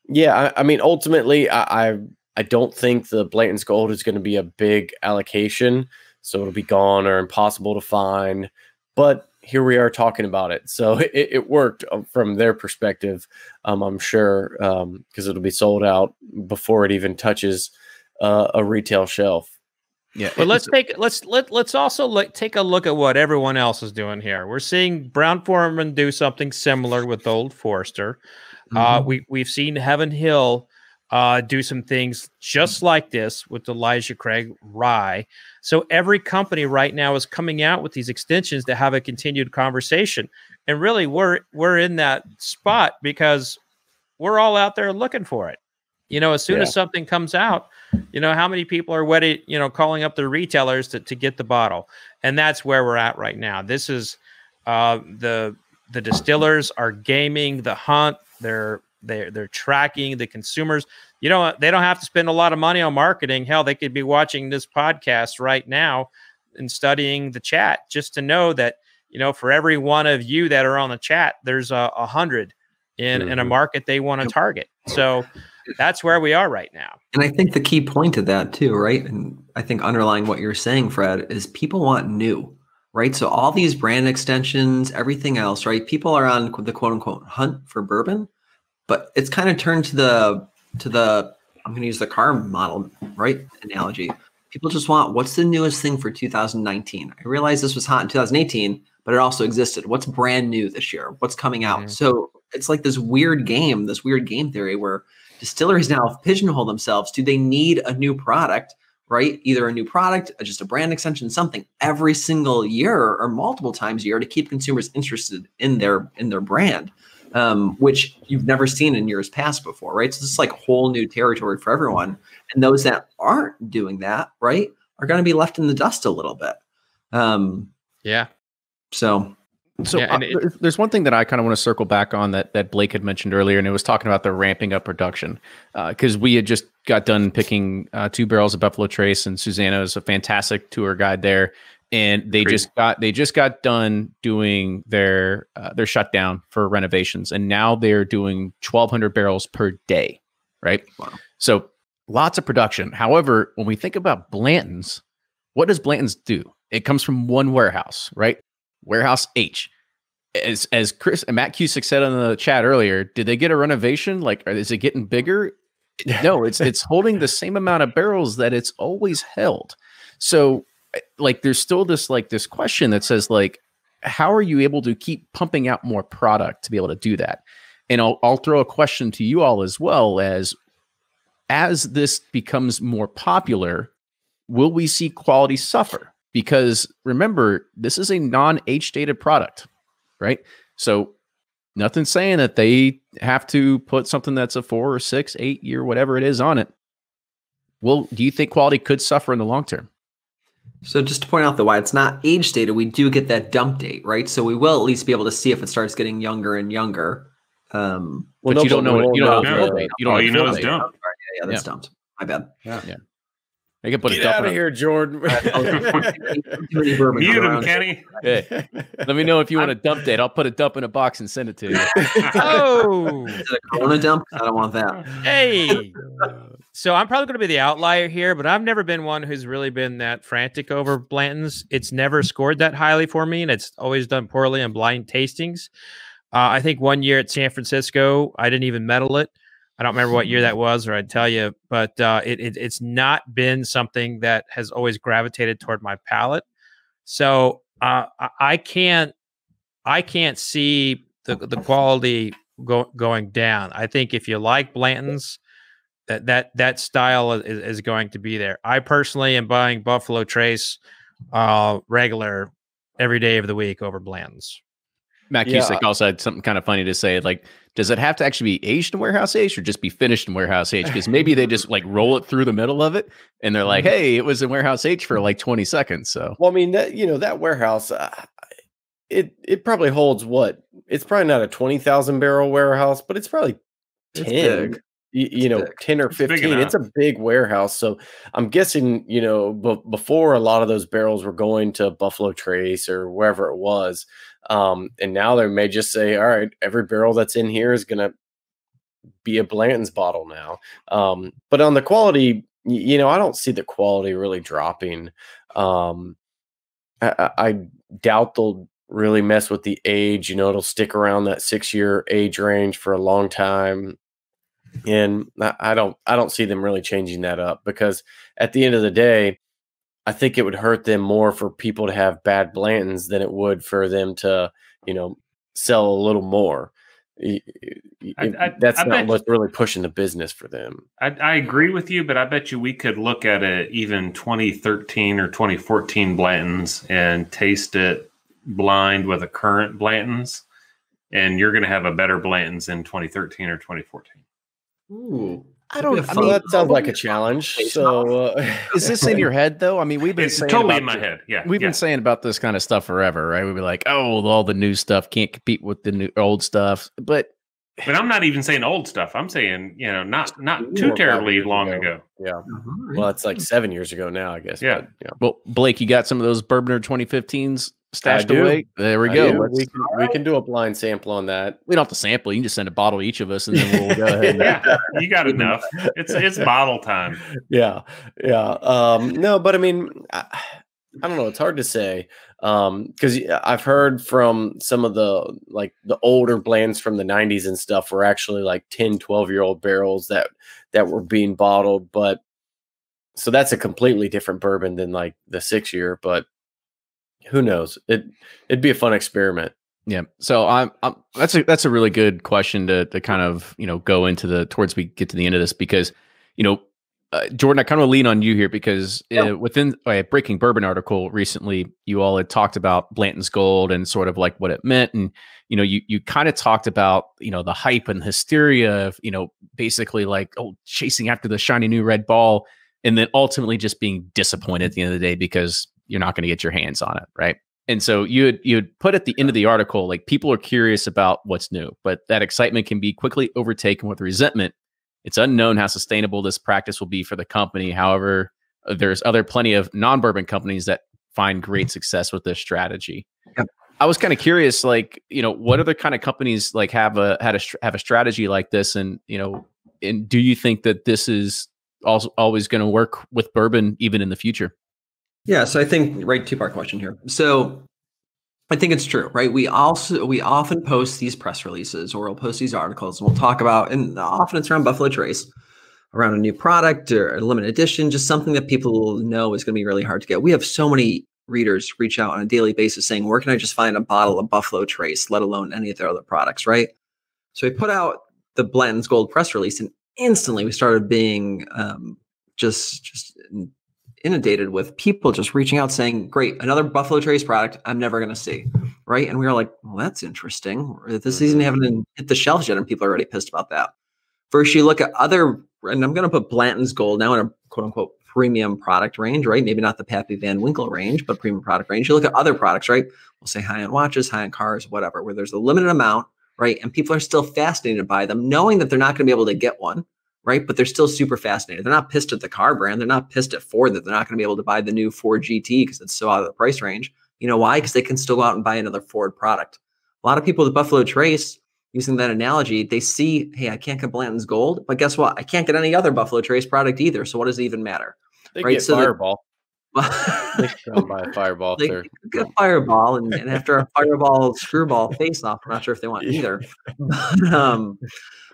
yeah, I mean, ultimately, I don't think the Blanton's Gold is going to be a big allocation. So it'll be gone or impossible to find. But here we are talking about it. So it worked from their perspective, I'm sure, because it'll be sold out before it even touches a retail shelf. Yeah, but let's also take a look at what everyone else is doing here. We're seeing Brown-Forman do something similar with Old Forester. We've seen Heaven Hill do some things just like this with Elijah Craig Rye. So every company right now is coming out with these extensions to have a continued conversation. And really, we're in that spot because we're all out there looking for it. You know, as soon as something comes out, you know, how many people are ready, you know, calling up their retailers to get the bottle? And that's where we're at right now. This is the distillers are gaming the hunt. They're tracking the consumers. You know, they don't have to spend a lot of money on marketing. Hell, they could be watching this podcast right now and studying the chat just to know that, you know, for every one of you that are on the chat, there's 100 in a market they want to target. So that's where we are right now. And I think the key point of that too, right? And I think underlying what you're saying, Fred, is people want new, right? So all these brand extensions, everything else, right? People are on the quote unquote hunt for bourbon, but it's kind of turned to the, I'm going to use the car model, right? Analogy. People just want, what's the newest thing for 2019? I realize this was hot in 2018, but it also existed. What's brand new this year? What's coming out? So it's like this weird game theory where distilleries now pigeonhole themselves. Do they need a new product, right? Either a new product, just a brand extension, something every single year or multiple times a year to keep consumers interested in their brand, which you've never seen in years past before, right? So this is like whole new territory for everyone. And those that aren't doing that, right, are going to be left in the dust a little bit. There's one thing that I kind of want to circle back on that Blake had mentioned earlier, and it was talking about the ramping up production, because we had just got done picking 2 barrels of Buffalo Trace, and Susano is a fantastic tour guide there, and they just got done doing their shutdown for renovations, and now they're doing 1,200 barrels per day, right? Wow. So lots of production. However, when we think about Blanton's, what does Blanton's do? It comes from one warehouse, right? Warehouse H. As Chris and Matt Cusick said on the chat earlier, did they get a renovation? Like, is it getting bigger? No, it's holding the same amount of barrels that it's always held. So like, there's still this question that says, like, how are you able to keep pumping out more product to be able to do that? And I'll throw a question to you all as well, as this becomes more popular, will we see quality suffer? Because remember, this is a non-age dated product, right? So nothing's saying that they have to put something that's a 4 or 6, 8 year, whatever it is on it. Well, do you think quality could suffer in the long term? So just to point out why it's not age dated, we do get that dump date, right? So we will at least be able to see if it starts getting younger and younger. But no, you don't know what it's dumped. Yeah, that's dumped. My bad. Yeah. They can put Get a out of here, Jordan. Mute him, Kenny. Hey, let me know if you want a dump date. I'll put a dump in a box and send it to you. Is it a Corona dump? I don't want that. Hey. So I'm probably going to be the outlier here, but I've never been one who's really been that frantic over Blanton's. It's never scored that highly for me, and it's always done poorly in blind tastings. I think one year at San Francisco, I didn't even medal it. I don't remember what year that was, or I'd tell you, but it's not been something that has always gravitated toward my palate. So I can't see the quality going down. I think if you like Blanton's, that style is going to be there. I personally am buying Buffalo Trace regular every day of the week over Blanton's. Matt Cusick also had something kind of funny to say, like, does it have to actually be aged in warehouse age or just be finished in warehouse age? Because maybe they just like roll it through the middle of it and they're like, hey, it was in warehouse age for like 20 seconds. So, well, I mean, that warehouse, it probably holds what? It's probably not a 20,000 barrel warehouse, but it's probably 10. You know, 10 or 15. It's a big warehouse. So I'm guessing, you know, before a lot of those barrels were going to Buffalo Trace or wherever it was. And now they may just say, all right, every barrel that's in here is going to be a Blanton's bottle now. But on the quality, you know, I don't see the quality really dropping. I doubt they'll really mess with the age. You know, it'll stick around that 6-year age range for a long time. And I don't see them really changing that up, because at the end of the day, I think it would hurt them more for people to have bad Blanton's than it would for them to, you know, sell a little more. That's not what's really pushing the business for them. I agree with you, but I bet you we could look at a even 2013 or 2014 Blanton's and taste it blind with a current Blanton's, and you're going to have a better Blanton's in 2013 or 2014. Ooh. I don't know. I mean, that sounds like a challenge. So, is this in your head though? I mean, we've been it's totally in my head. Yeah, we've been saying about this kind of stuff forever, right? We'd be like, "Oh, all the new stuff can't compete with the new old stuff." But I'm not even saying old stuff. I'm saying, you know, not too terribly long ago. Yeah. Mm-hmm. Well, it's like 7 years ago now, I guess. Yeah. But, yeah. Well, Blake, you got some of those Bourbonr 2015s stashed away? There we go. We can do a blind sample on that. We don't have to sample. You can just send a bottle to each of us, and then we'll go ahead. Yeah, you got enough. It's bottle time. Yeah, yeah. No, but I mean, I don't know. It's hard to say because I've heard from some of the the older blends from the 90s and stuff were actually like 10, 12-year-old barrels that were being bottled. But so that's a completely different bourbon than like the 6 year, but. Who knows? It'd be a fun experiment. Yeah. So that's a really good question to kind of, you know, go into towards we get to the end of this, because, you know, Jordan, I kind of lean on you here because within a Breaking Bourbon article recently, you all had talked about Blanton's Gold and sort of like what it meant. And, you know, you kind of talked about, you know, the hype and hysteria of, you know, basically like, oh, chasing after the shiny new red ball, and then ultimately just being disappointed at the end of the day because you're not going to get your hands on it, right? And so you'd put at the end of the article, like, people are curious about what's new, but that excitement can be quickly overtaken with resentment. It's unknown how sustainable this practice will be for the company. However, there's plenty of non-bourbon companies that find great success with this strategy. Yep. I was kind of curious, like, you know, what other kind of companies like have a strategy like this, and, you know, and do you think that this is also always going to work with bourbon even in the future? Yeah, so I think, right, two-part question here. So I think it's true, right? We often post these press releases, or we'll post these articles, and we'll talk about, and often it's around Buffalo Trace, around a new product or a limited edition, just something that people know is going to be really hard to get. We have so many readers reach out on a daily basis saying, where can I just find a bottle of Buffalo Trace, let alone any of their other products, right? So we put out the Blanton's Gold press release, and instantly we started being just inundated with people just reaching out saying, great, another Buffalo Trace product I'm never going to see, right? And we were like, well, that's interesting. This isn't having hit the shelves yet, and people are already pissed about that. First, you look at other, and I'm going to put Blanton's Gold now in a quote-unquote premium product range, right? Maybe not the Pappy Van Winkle range, but premium product range. You look at other products, right? We'll say high-end watches, high-end cars, whatever, where there's a limited amount, right? And people are still fascinated by them, knowing that they're not going to be able to get one, right? But they're still super fascinated. They're not pissed at the car brand. They're not pissed at Ford that they're not going to be able to buy the new Ford GT because it's so out of the price range. You know why? Because they can still go out and buy another Ford product. A lot of people with Buffalo Trace, using that analogy, they see, hey, I can't get Blanton's Gold, but guess what? I can't get any other Buffalo Trace product either. So what does it even matter? They right? Get so Fireball. They can buy a Fireball. They get a Fireball, and after a Fireball screwball face-off, I'm not sure if they want either. But,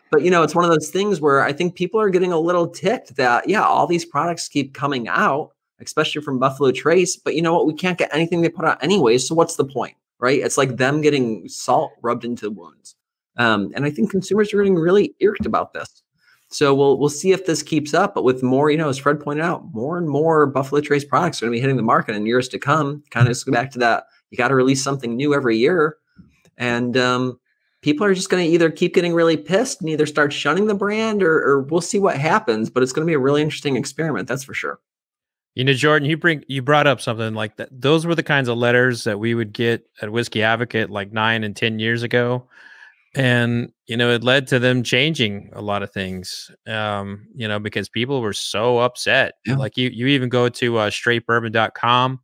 but, you know, it's one of those things where I think people are getting a little ticked that, yeah, all these products keep coming out, especially from Buffalo Trace. But you know what? We can't get anything they put out anyway. So what's the point, right? It's like them getting salt rubbed into wounds. And I think consumers are getting really irked about this. So we'll see if this keeps up. But with more, you know, as Fred pointed out, more and more Buffalo Trace products are going to be hitting the market in years to come. Kind of just go back to that. You got to release something new every year. And, people are just going to either keep getting really pissed and either start shunning the brand, or we'll see what happens. But it's going to be a really interesting experiment, that's for sure. You know, Jordan, you brought up something like that. Those were the kinds of letters that we would get at Whiskey Advocate like 9 and 10 years ago, and you know, it led to them changing a lot of things. You know, because people were so upset. Yeah. Like you even go to straightbourbon.com,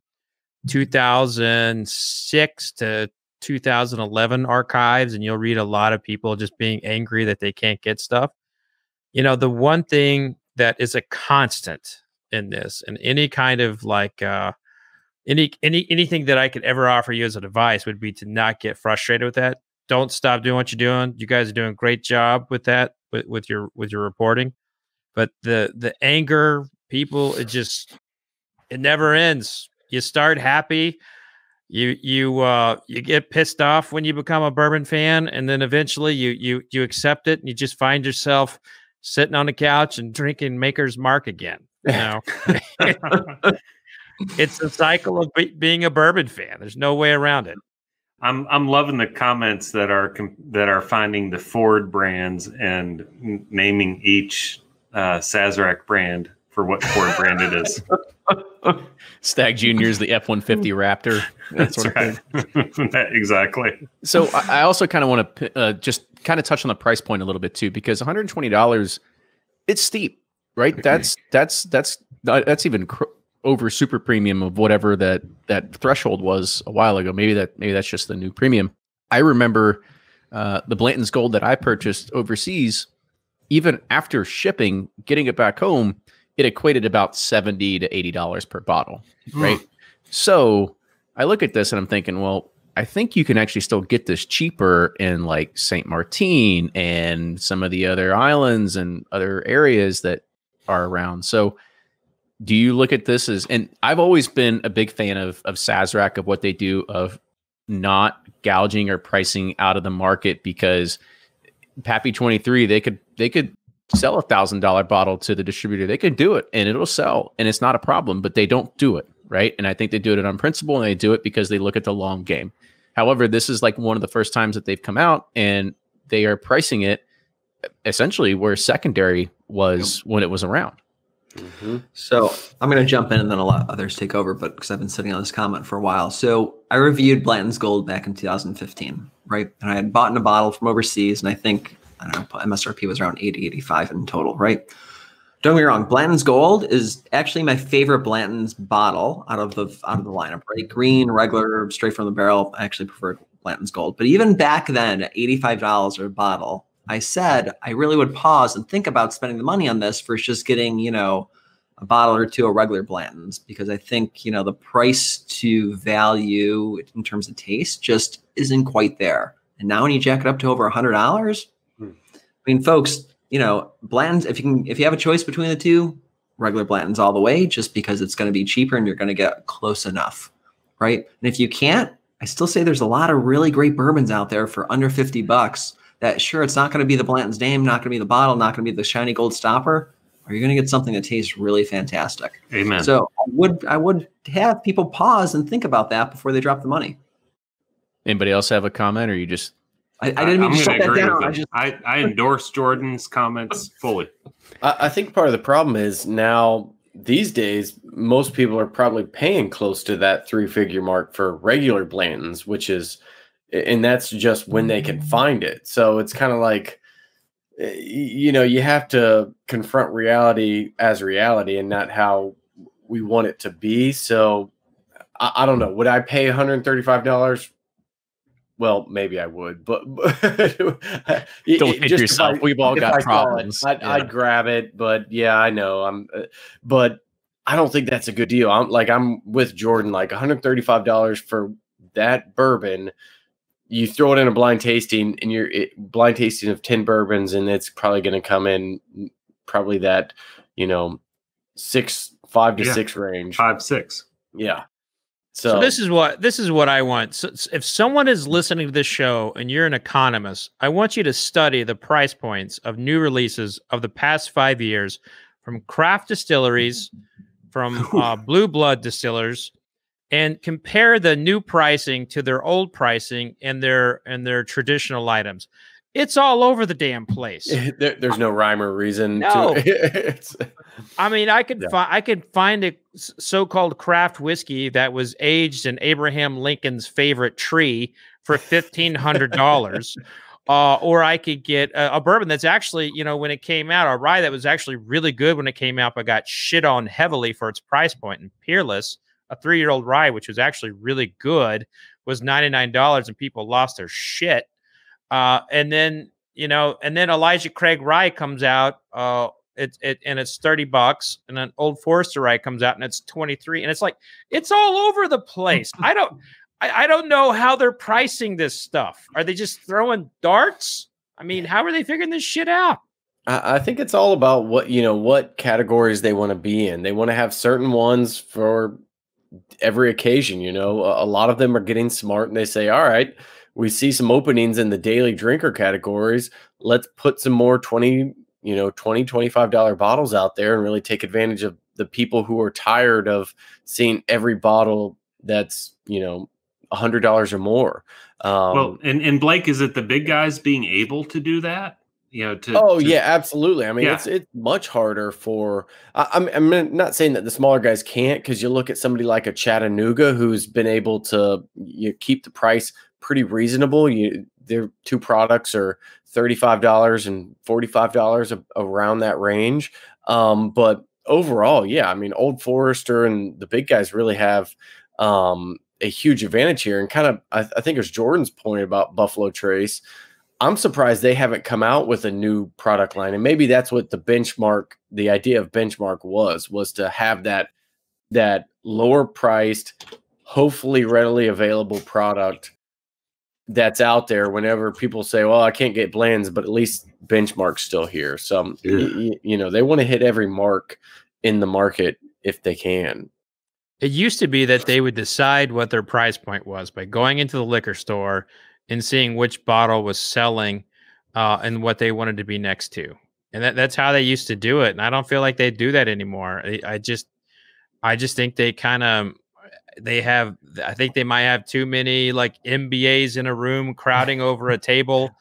2006 to 2011 archives, and you'll read a lot of people just being angry that they can't get stuff. You know, the one thing that is a constant in this, and any kind of like anything that I could ever offer you as an advice would be to not get frustrated with that. Don't stop doing what you're doing. You guys are doing a great job with that, with your reporting. But the anger, people, it never ends. You start happy. You get pissed off when you become a bourbon fan, and then eventually you accept it, and you just find yourself sitting on the couch and drinking Maker's Mark again. You know, it's a cycle of being a bourbon fan. There's no way around it. I'm loving the comments that are finding the Ford brands and naming each Sazerac brand for what Ford brand it is. Stag Junior's the F-150 Raptor. That sort That's of thing. Right. Exactly. So I also kind of want to just kind of touch on the price point a little bit too, because $120, it's steep, right? That's even over super premium of whatever that threshold was a while ago. Maybe that's just the new premium. I remember the Blanton's Gold that I purchased overseas, even after shipping, getting it back home, it equated about $70 to $80 per bottle, right? So I look at this and I'm thinking, well, I think you can actually still get this cheaper in like St. Martin and some of the other islands and other areas that are around. So do you look at this as, and I've always been a big fan of Sazerac, of what they do, of not gouging or pricing out of the market, because Pappy 23, they could sell $1,000 bottle to the distributor. They could do it and it'll sell and it's not a problem, but they don't do it. Right. And I think they do it on principle, and they do it because they look at the long game. However, this is like one of the first times that they've come out and they are pricing it essentially where secondary was when it was around. So I'm going to jump in and then I'll let others take over, but because I've been sitting on this comment for a while. So I reviewed Blanton's Gold back in 2015. Right. And I had bought in a bottle from overseas, and I don't know, MSRP was around 80, 85 in total, right? Don't get me wrong, Blanton's Gold is actually my favorite Blanton's bottle out of the lineup, right? Green, regular, straight from the barrel. I actually preferred Blanton's Gold. But even back then, at $85 a bottle, I said I really would pause and think about spending the money on this versus just getting, you know, a bottle or two of regular Blanton's, because I think, you know, the price to value in terms of taste just isn't quite there. And now when you jack it up to over $100, I mean, folks, you know, Blanton's, if you have a choice between the two, regular Blanton's all the way, just because it's going to be cheaper and you're going to get close enough, right? And if you can't, I still say there's a lot of really great bourbons out there for under $50 that, sure, it's not going to be the Blanton's name, not going to be the bottle, not going to be the shiny gold stopper, or you're going to get something that tastes really fantastic. Amen. So I would have people pause and think about that before they drop the money. Anybody else have a comment, or you just... I didn't mean to shut that down. I endorse Jordan's comments fully. I think part of the problem is now these days, most people are probably paying close to that three-figure mark for regular Blanton's, which is, and that's just when they can find it. So it's kind of like, you know, you have to confront reality as reality and not how we want it to be. So I don't know. Would I pay $135? Well, maybe I would, but don't kid yourself. We've all got problems. I'd grab it, but yeah, I know. But I don't think that's a good deal. I'm with Jordan. Like $135 for that bourbon, you throw it in a blind tasting, and blind tasting of 10 bourbons, and it's probably going to come in probably that, you know, five to six range, 5-6, yeah. So this is what I want. So if someone is listening to this show and you're an economist, I want you to study the price points of new releases of the past 5 years from craft distilleries, from blue blood distillers, and compare the new pricing to their old pricing and their traditional items. It's all over the damn place. There's no rhyme or reason. No. I mean, I could find a so-called craft whiskey that was aged in Abraham Lincoln's favorite tree for $1,500, or I could get a bourbon that's actually, you know, when it came out, a rye that was actually really good when it came out, but got shit on heavily for its price point. And Peerless, a 3-year-old rye, which was actually really good, was $99, and people lost their shit. And then Elijah Craig rye comes out, and it's $30, and an Old Forester rye comes out and it's $23, and it's like, it's all over the place. I don't know how they're pricing this stuff. Are they just throwing darts? I mean, how are they figuring this shit out? I think it's all about what categories they want to be in. They want to have certain ones for every occasion. You know, a lot of them are getting smart and they say, all right, we see some openings in the daily drinker categories. Let's put some more $20, $25 bottles out there and really take advantage of the people who are tired of seeing every bottle that's, you know, $100 or more. Well, and Blake, is it the big guys being able to do that? You know, yeah, absolutely. I mean, yeah, it's much harder for, I'm not saying that the smaller guys can't, because you look at somebody like a Chattanooga who's been able to keep the price pretty reasonable. Their two products are $35 and $45 around that range. But overall, yeah, I mean, Old Forester and the big guys really have a huge advantage here. And kind of, I think it was Jordan's point about Buffalo Trace. I'm surprised they haven't come out with a new product line. And maybe that's what the benchmark, the idea of benchmark was to have that lower priced, hopefully readily available product that's out there whenever people say, well, I can't get blends, but at least benchmark's still here. So, yeah, you know, they want to hit every mark in the market if they can. It used to be that they would decide what their price point was by going into the liquor store and seeing which bottle was selling and what they wanted to be next to. And that's how they used to do it. And I don't feel like they do that anymore. I just think they kind of, I think they might have too many like MBAs in a room crowding over a table,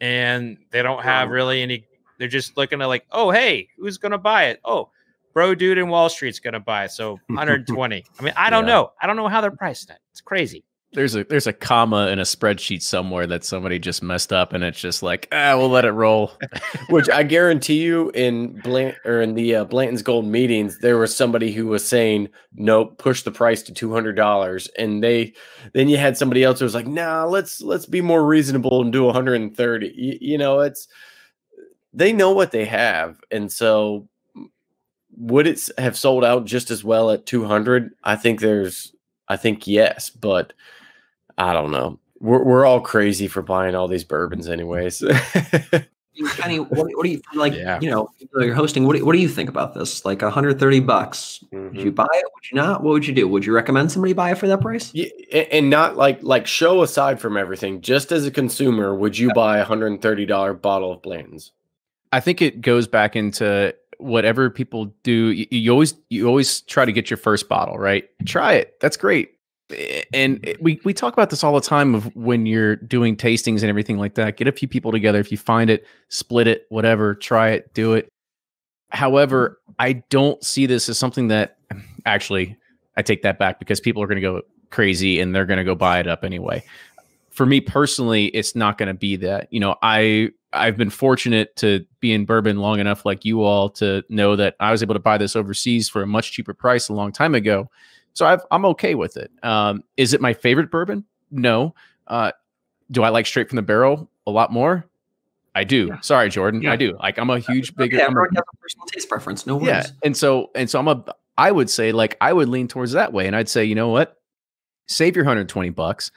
and they don't have really any, they're just looking at like, oh, hey, who's going to buy it? Oh, bro, dude in Wall Street's going to buy it. So 120. I mean, I don't know. I don't know how they're pricing it. It's crazy. There's a comma in a spreadsheet somewhere that somebody just messed up, and it's just like, ah, we'll let it roll. Which I guarantee you, in the Blanton's Gold meetings, there was somebody who was saying, nope, push the price to $200, and then you had somebody else who was like, nah, let's be more reasonable and do 130. You know, they know what they have, and so would it have sold out just as well at 200? I think yes, but I don't know. We're all crazy for buying all these bourbons anyways. Kenny, what do you like? Yeah. You know, you're hosting. What do you think about this? Like $130. Mm-hmm. Would you buy it? Would you not? What would you do? Would you recommend somebody buy it for that price? Yeah, and not like show aside from everything. Just as a consumer, would you buy $130 bottle of Blanton's? I think it goes back into whatever people do. You always try to get your first bottle, right? Try it. That's great. And we talk about this all the time of when you're doing tastings and everything like that. Get a few people together. If you find it, split it, whatever, try it, do it. However, I don't see this as something that, actually, I take that back, because people are going to go crazy and they're going to go buy it up anyway. For me personally, it's not going to be that. You know, I've been fortunate to be in bourbon long enough, like you all, to know that I was able to buy this overseas for a much cheaper price a long time ago. So I'm okay with it. Is it my favorite bourbon? No. Do I like straight from the barrel a lot more? I do. Yeah. Sorry, Jordan. Yeah. I do. Like, I'm a huge bigger. Yeah, everyone has a personal taste preference. No worries. Yeah. And so I would say, like, I would lean towards that way. And I'd say, you know what? Save your $120.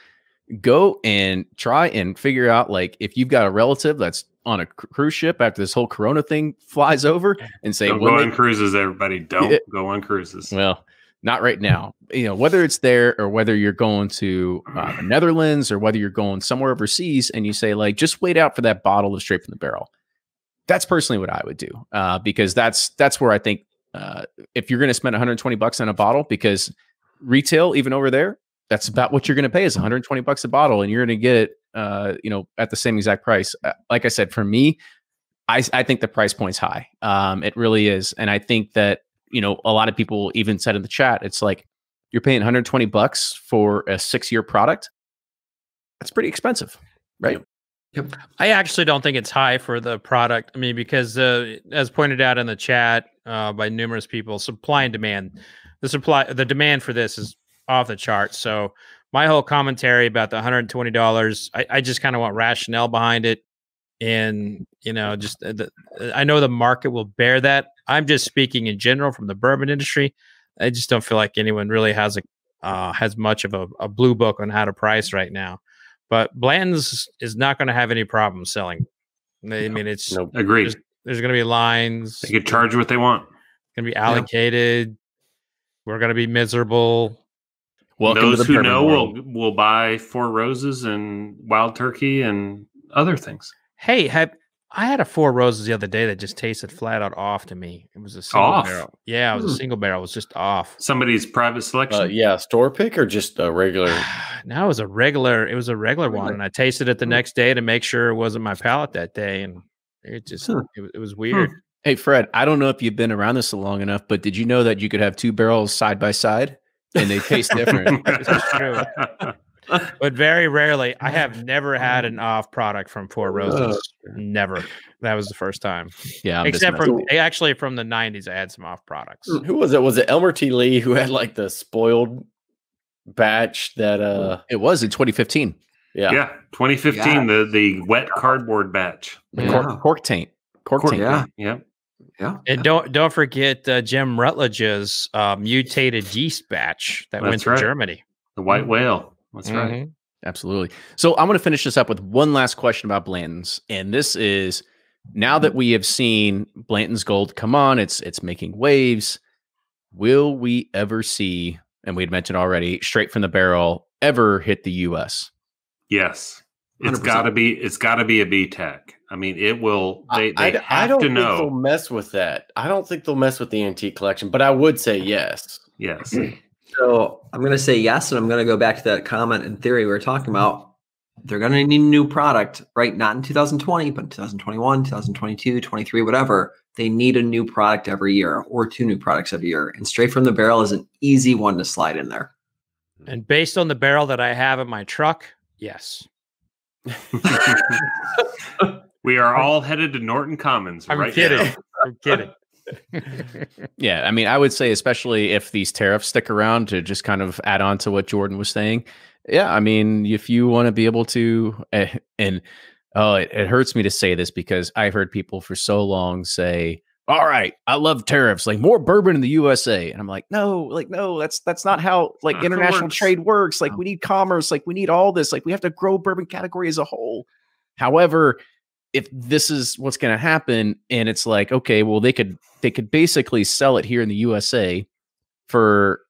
Go and try and figure out, like, if you've got a relative that's on a cruise ship after this whole Corona thing flies over, and say, don't go on cruises, everybody. Don't go on cruises. Well, not right now. You know, whether it's there or whether you're going to the Netherlands or whether you're going somewhere overseas, and you say, like, just wait out for that bottle of straight from the barrel. That's personally what I would do, because that's where I think if you're going to spend $120 on a bottle, because retail, even over there, that's about what you're going to pay is $120 a bottle, and you're going to get it, you know, at the same exact price. Like I said, for me, I think the price point's high. It really is. And I think that, you know, a lot of people even said in the chat, it's like, you're paying $120 for a 6-year product. That's pretty expensive, right? Yep. I actually don't think it's high for the product. I mean, because as pointed out in the chat by numerous people, supply and demand, the demand for this is off the chart. So my whole commentary about the $120, I just kind of want rationale behind it. And, you know, just I know the market will bear that. I'm just speaking in general from the bourbon industry. I just don't feel like anyone really has much of a blue book on how to price right now. But Blanton's is not going to have any problem selling. I mean, it's agreed. There's going to be lines. They could charge what they want. It's going to be allocated. Yeah. We're going to be miserable. Welcome those who know will buy Four Roses and Wild Turkey and other things. Hey, I had a Four Roses the other day that just tasted flat out off to me. It was a single barrel. Yeah, it was a single barrel. It was just off. Somebody's private selection. Yeah, store pick or just a regular? No, it was a regular. It was a regular one, and I tasted it the next day to make sure it wasn't my palate that day, and it just it was weird. Hey, Fred, I don't know if you've been around this so long enough, but did you know that you could have two barrels side by side and they taste different? This is true. But very rarely. I have never had an off product from Four Roses. Never. That was the first time. Yeah. Except for actually from the 90s, I had some off products. Who was it? Was it Elmer T. Lee who had like the spoiled batch that it was in 2015. Yeah. Yeah. 2015, yeah. The wet cardboard batch. Yeah. Cork taint. Cork taint. Yeah. Yeah. Yeah, and don't forget Jim Rutledge's mutated yeast batch that went to Germany. The white whale. That's right. Absolutely. So I'm going to finish this up with one last question about Blanton's. And this is, now that we have seen Blanton's Gold come on, it's making waves. Will we ever see, and we had mentioned already, straight from the barrel ever hit the U.S.? Yes. It's got to be. It's got to be a BTAC. I mean, it will. They have to know. I don't think they'll mess with that. I don't think they'll mess with the antique collection. But I would say yes. Yes. So I'm going to say yes, and I'm going to go back to that comment in theory we were talking about. They're going to need a new product, right? Not in 2020, but in 2021, 2022, 23, whatever. They need a new product every year or two new products every year. And straight from the barrel is an easy one to slide in there. And based on the barrel that I have in my truck, yes. We are all headed to Norton Commons. I'm kidding. Yeah, I mean, I would say, especially if these tariffs stick around, to just kind of add on to what Jordan was saying. Yeah, I mean, if you want to be able to, and it hurts me to say this because I've heard people for so long say, "All right, I love tariffs, like more bourbon in the USA," and I'm like no, that's not how like international trade works. Like we need commerce, like we need all this, like we have to grow bourbon category as a whole. However, if this is what's going to happen, and it's like, okay, well, they could basically sell it here in the USA for,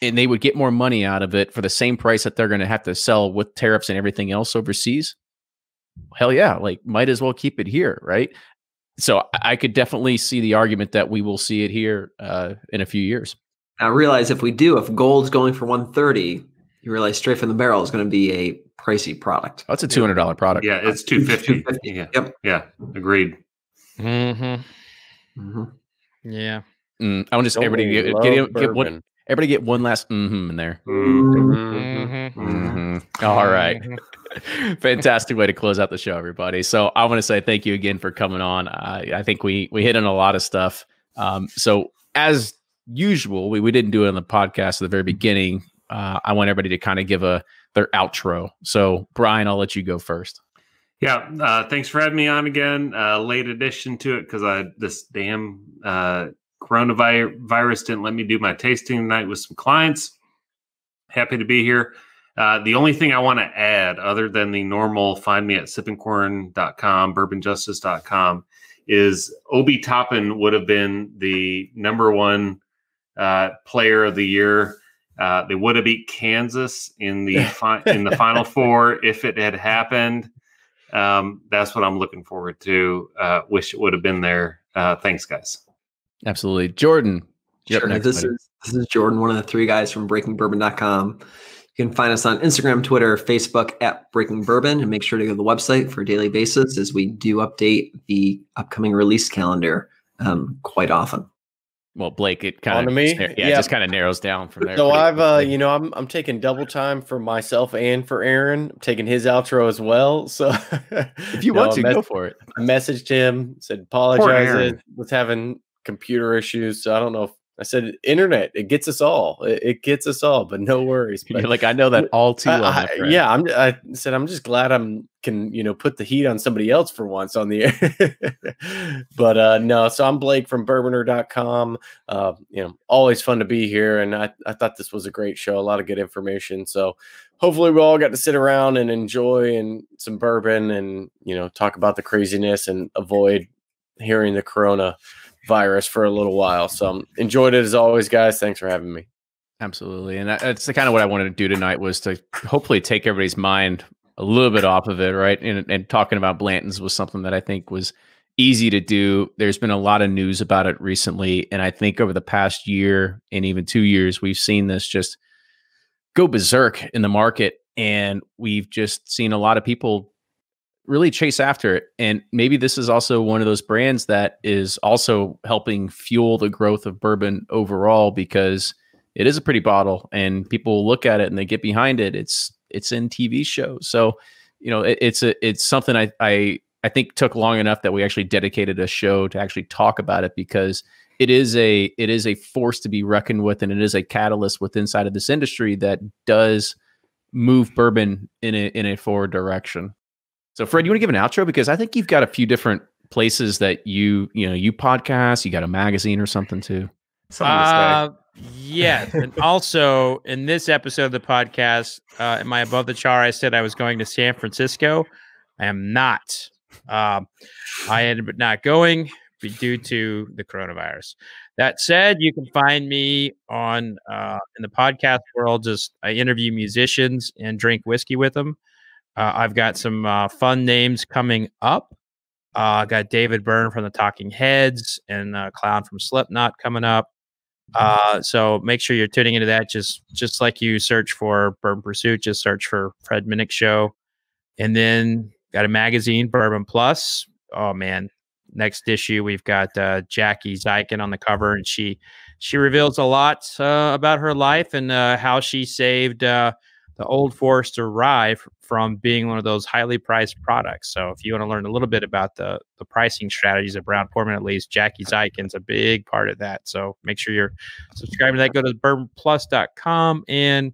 and they would get more money out of it for the same price that they're going to have to sell with tariffs and everything else overseas. Hell yeah. Like might as well keep it here. Right. So I could definitely see the argument that we will see it here in a few years. I realize if we do, if gold's going for 130, you realize straight from the barrel is going to be a pricey product. That's a $200 product. Yeah, it's $250. Yeah. Yep. Yeah. Agreed. Mm-hmm. Mm-hmm. Yeah. I want to just everybody get one last in there. Mm-hmm. Mm-hmm. All right. Fantastic way to close out the show, everybody. So I want to say thank you again for coming on. I think we hit on a lot of stuff. So as usual, we didn't do it on the podcast at the very beginning. I want everybody to kind of give their outro. So, Brian, I'll let you go first. Yeah, thanks for having me on again. Late addition to it because this damn coronavirus didn't let me do my tasting tonight with some clients. Happy to be here. The only thing I want to add, other than the normal find me at sippingcorn.com, bourbonjustice.com, is Obi Toppin would have been the #1 player of the year. They would have beat Kansas in the Final Four if it had happened. That's what I'm looking forward to. Wish it would have been there. Thanks, guys. Absolutely, Jordan. Sure. This is Jordan, one of the three guys from BreakingBourbon.com. You can find us on Instagram, Twitter, Facebook at Breaking Bourbon, and make sure to go to the website for a daily basis as we do update the upcoming release calendar quite often. Well, Blake, it kind of just kind of narrows down from there. So I've you know, I'm taking double time for myself and for Aaron. I'm taking his outro as well. So if you want to go for it. I messaged him, said apologize, was having computer issues. So I don't know if I said internet, it gets us all. It gets us all, but no worries. But you're like, I know that all too well. Yeah, I said I'm just glad I can, you know, put the heat on somebody else for once on the air. But no, so I'm Blake from bourbonr.com. You know, always fun to be here. And I thought this was a great show, a lot of good information. So hopefully we all got to sit around and enjoy and some bourbon and, you know, talk about the craziness and avoid hearing the corona virus for a little while. So enjoyed it as always, guys. Thanks for having me. Absolutely. And that's the kind of what I wanted to do tonight, was to hopefully take everybody's mind a little bit off of it, right? And talking about Blanton's was something that I think was easy to do. There's been a lot of news about it recently. And I think over the past year and even 2 years, we've seen this just go berserk in the market. And we've just seen a lot of people really chase after it. And maybe this is also one of those brands that is also helping fuel the growth of bourbon overall, because it is a pretty bottle and people look at it and they get behind it. It's in TV shows. So, you know, it's something I think took long enough that we actually dedicated a show to actually talk about it, because it is a force to be reckoned with. And it is a catalyst within inside of this industry that does move bourbon in a forward direction. So Fred, you want to give an outro? Because I think you've got a few different places that you podcast, you got a magazine or something too. Yes. And also in this episode of the podcast, in my Above the Char, I said I was going to San Francisco. I am not. I ended up not going due to the coronavirus. That said, you can find me on in the podcast world. Just I interview musicians and drink whiskey with them. I've got some fun names coming up. I got David Byrne from the Talking Heads and Clown from Slipknot coming up. So make sure you're tuning into that. Just like you search for Bourbon Pursuit, just search for Fred Minnick Show. And then got a magazine, Bourbon Plus. Oh man. Next issue, we've got Jackie Zykin on the cover, and she reveals a lot about her life and how she saved the Old Forester Rye from being one of those highly priced products. So if you want to learn a little bit about the pricing strategies of Brown-Forman, at least Jackie Zykin's a big part of that. So make sure you're subscribing to that. Go to bourbonplus.com, and,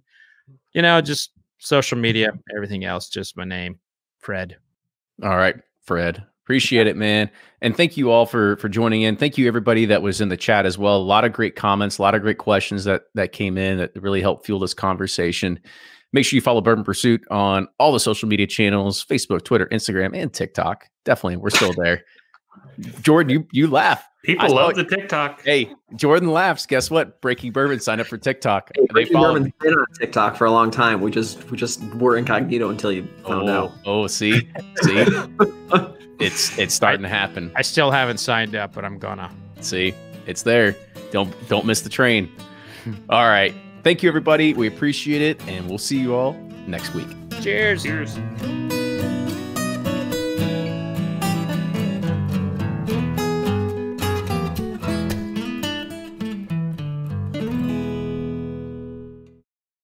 you know, just social media, everything else, just my name, Fred. All right, Fred. Appreciate it, man. And thank you all for joining in. Thank you, everybody that was in the chat as well. A lot of great comments, a lot of great questions that came in that really helped fuel this conversation. Make sure you follow Bourbon Pursuit on all the social media channels, Facebook, Twitter, Instagram, and TikTok. Definitely. We're still there. Jordan, you laugh. People love the TikTok. Hey, Jordan laughs. Guess what? Breaking Bourbon signed up for TikTok. Hey, Breaking Bourbon's been on TikTok for a long time. We just were incognito until you found out. Oh, see? See? It's starting to happen. I still haven't signed up, but I'm gonna. See? It's there. Don't miss the train. All right. Thank you, everybody. We appreciate it, and we'll see you all next week. Cheers. Cheers.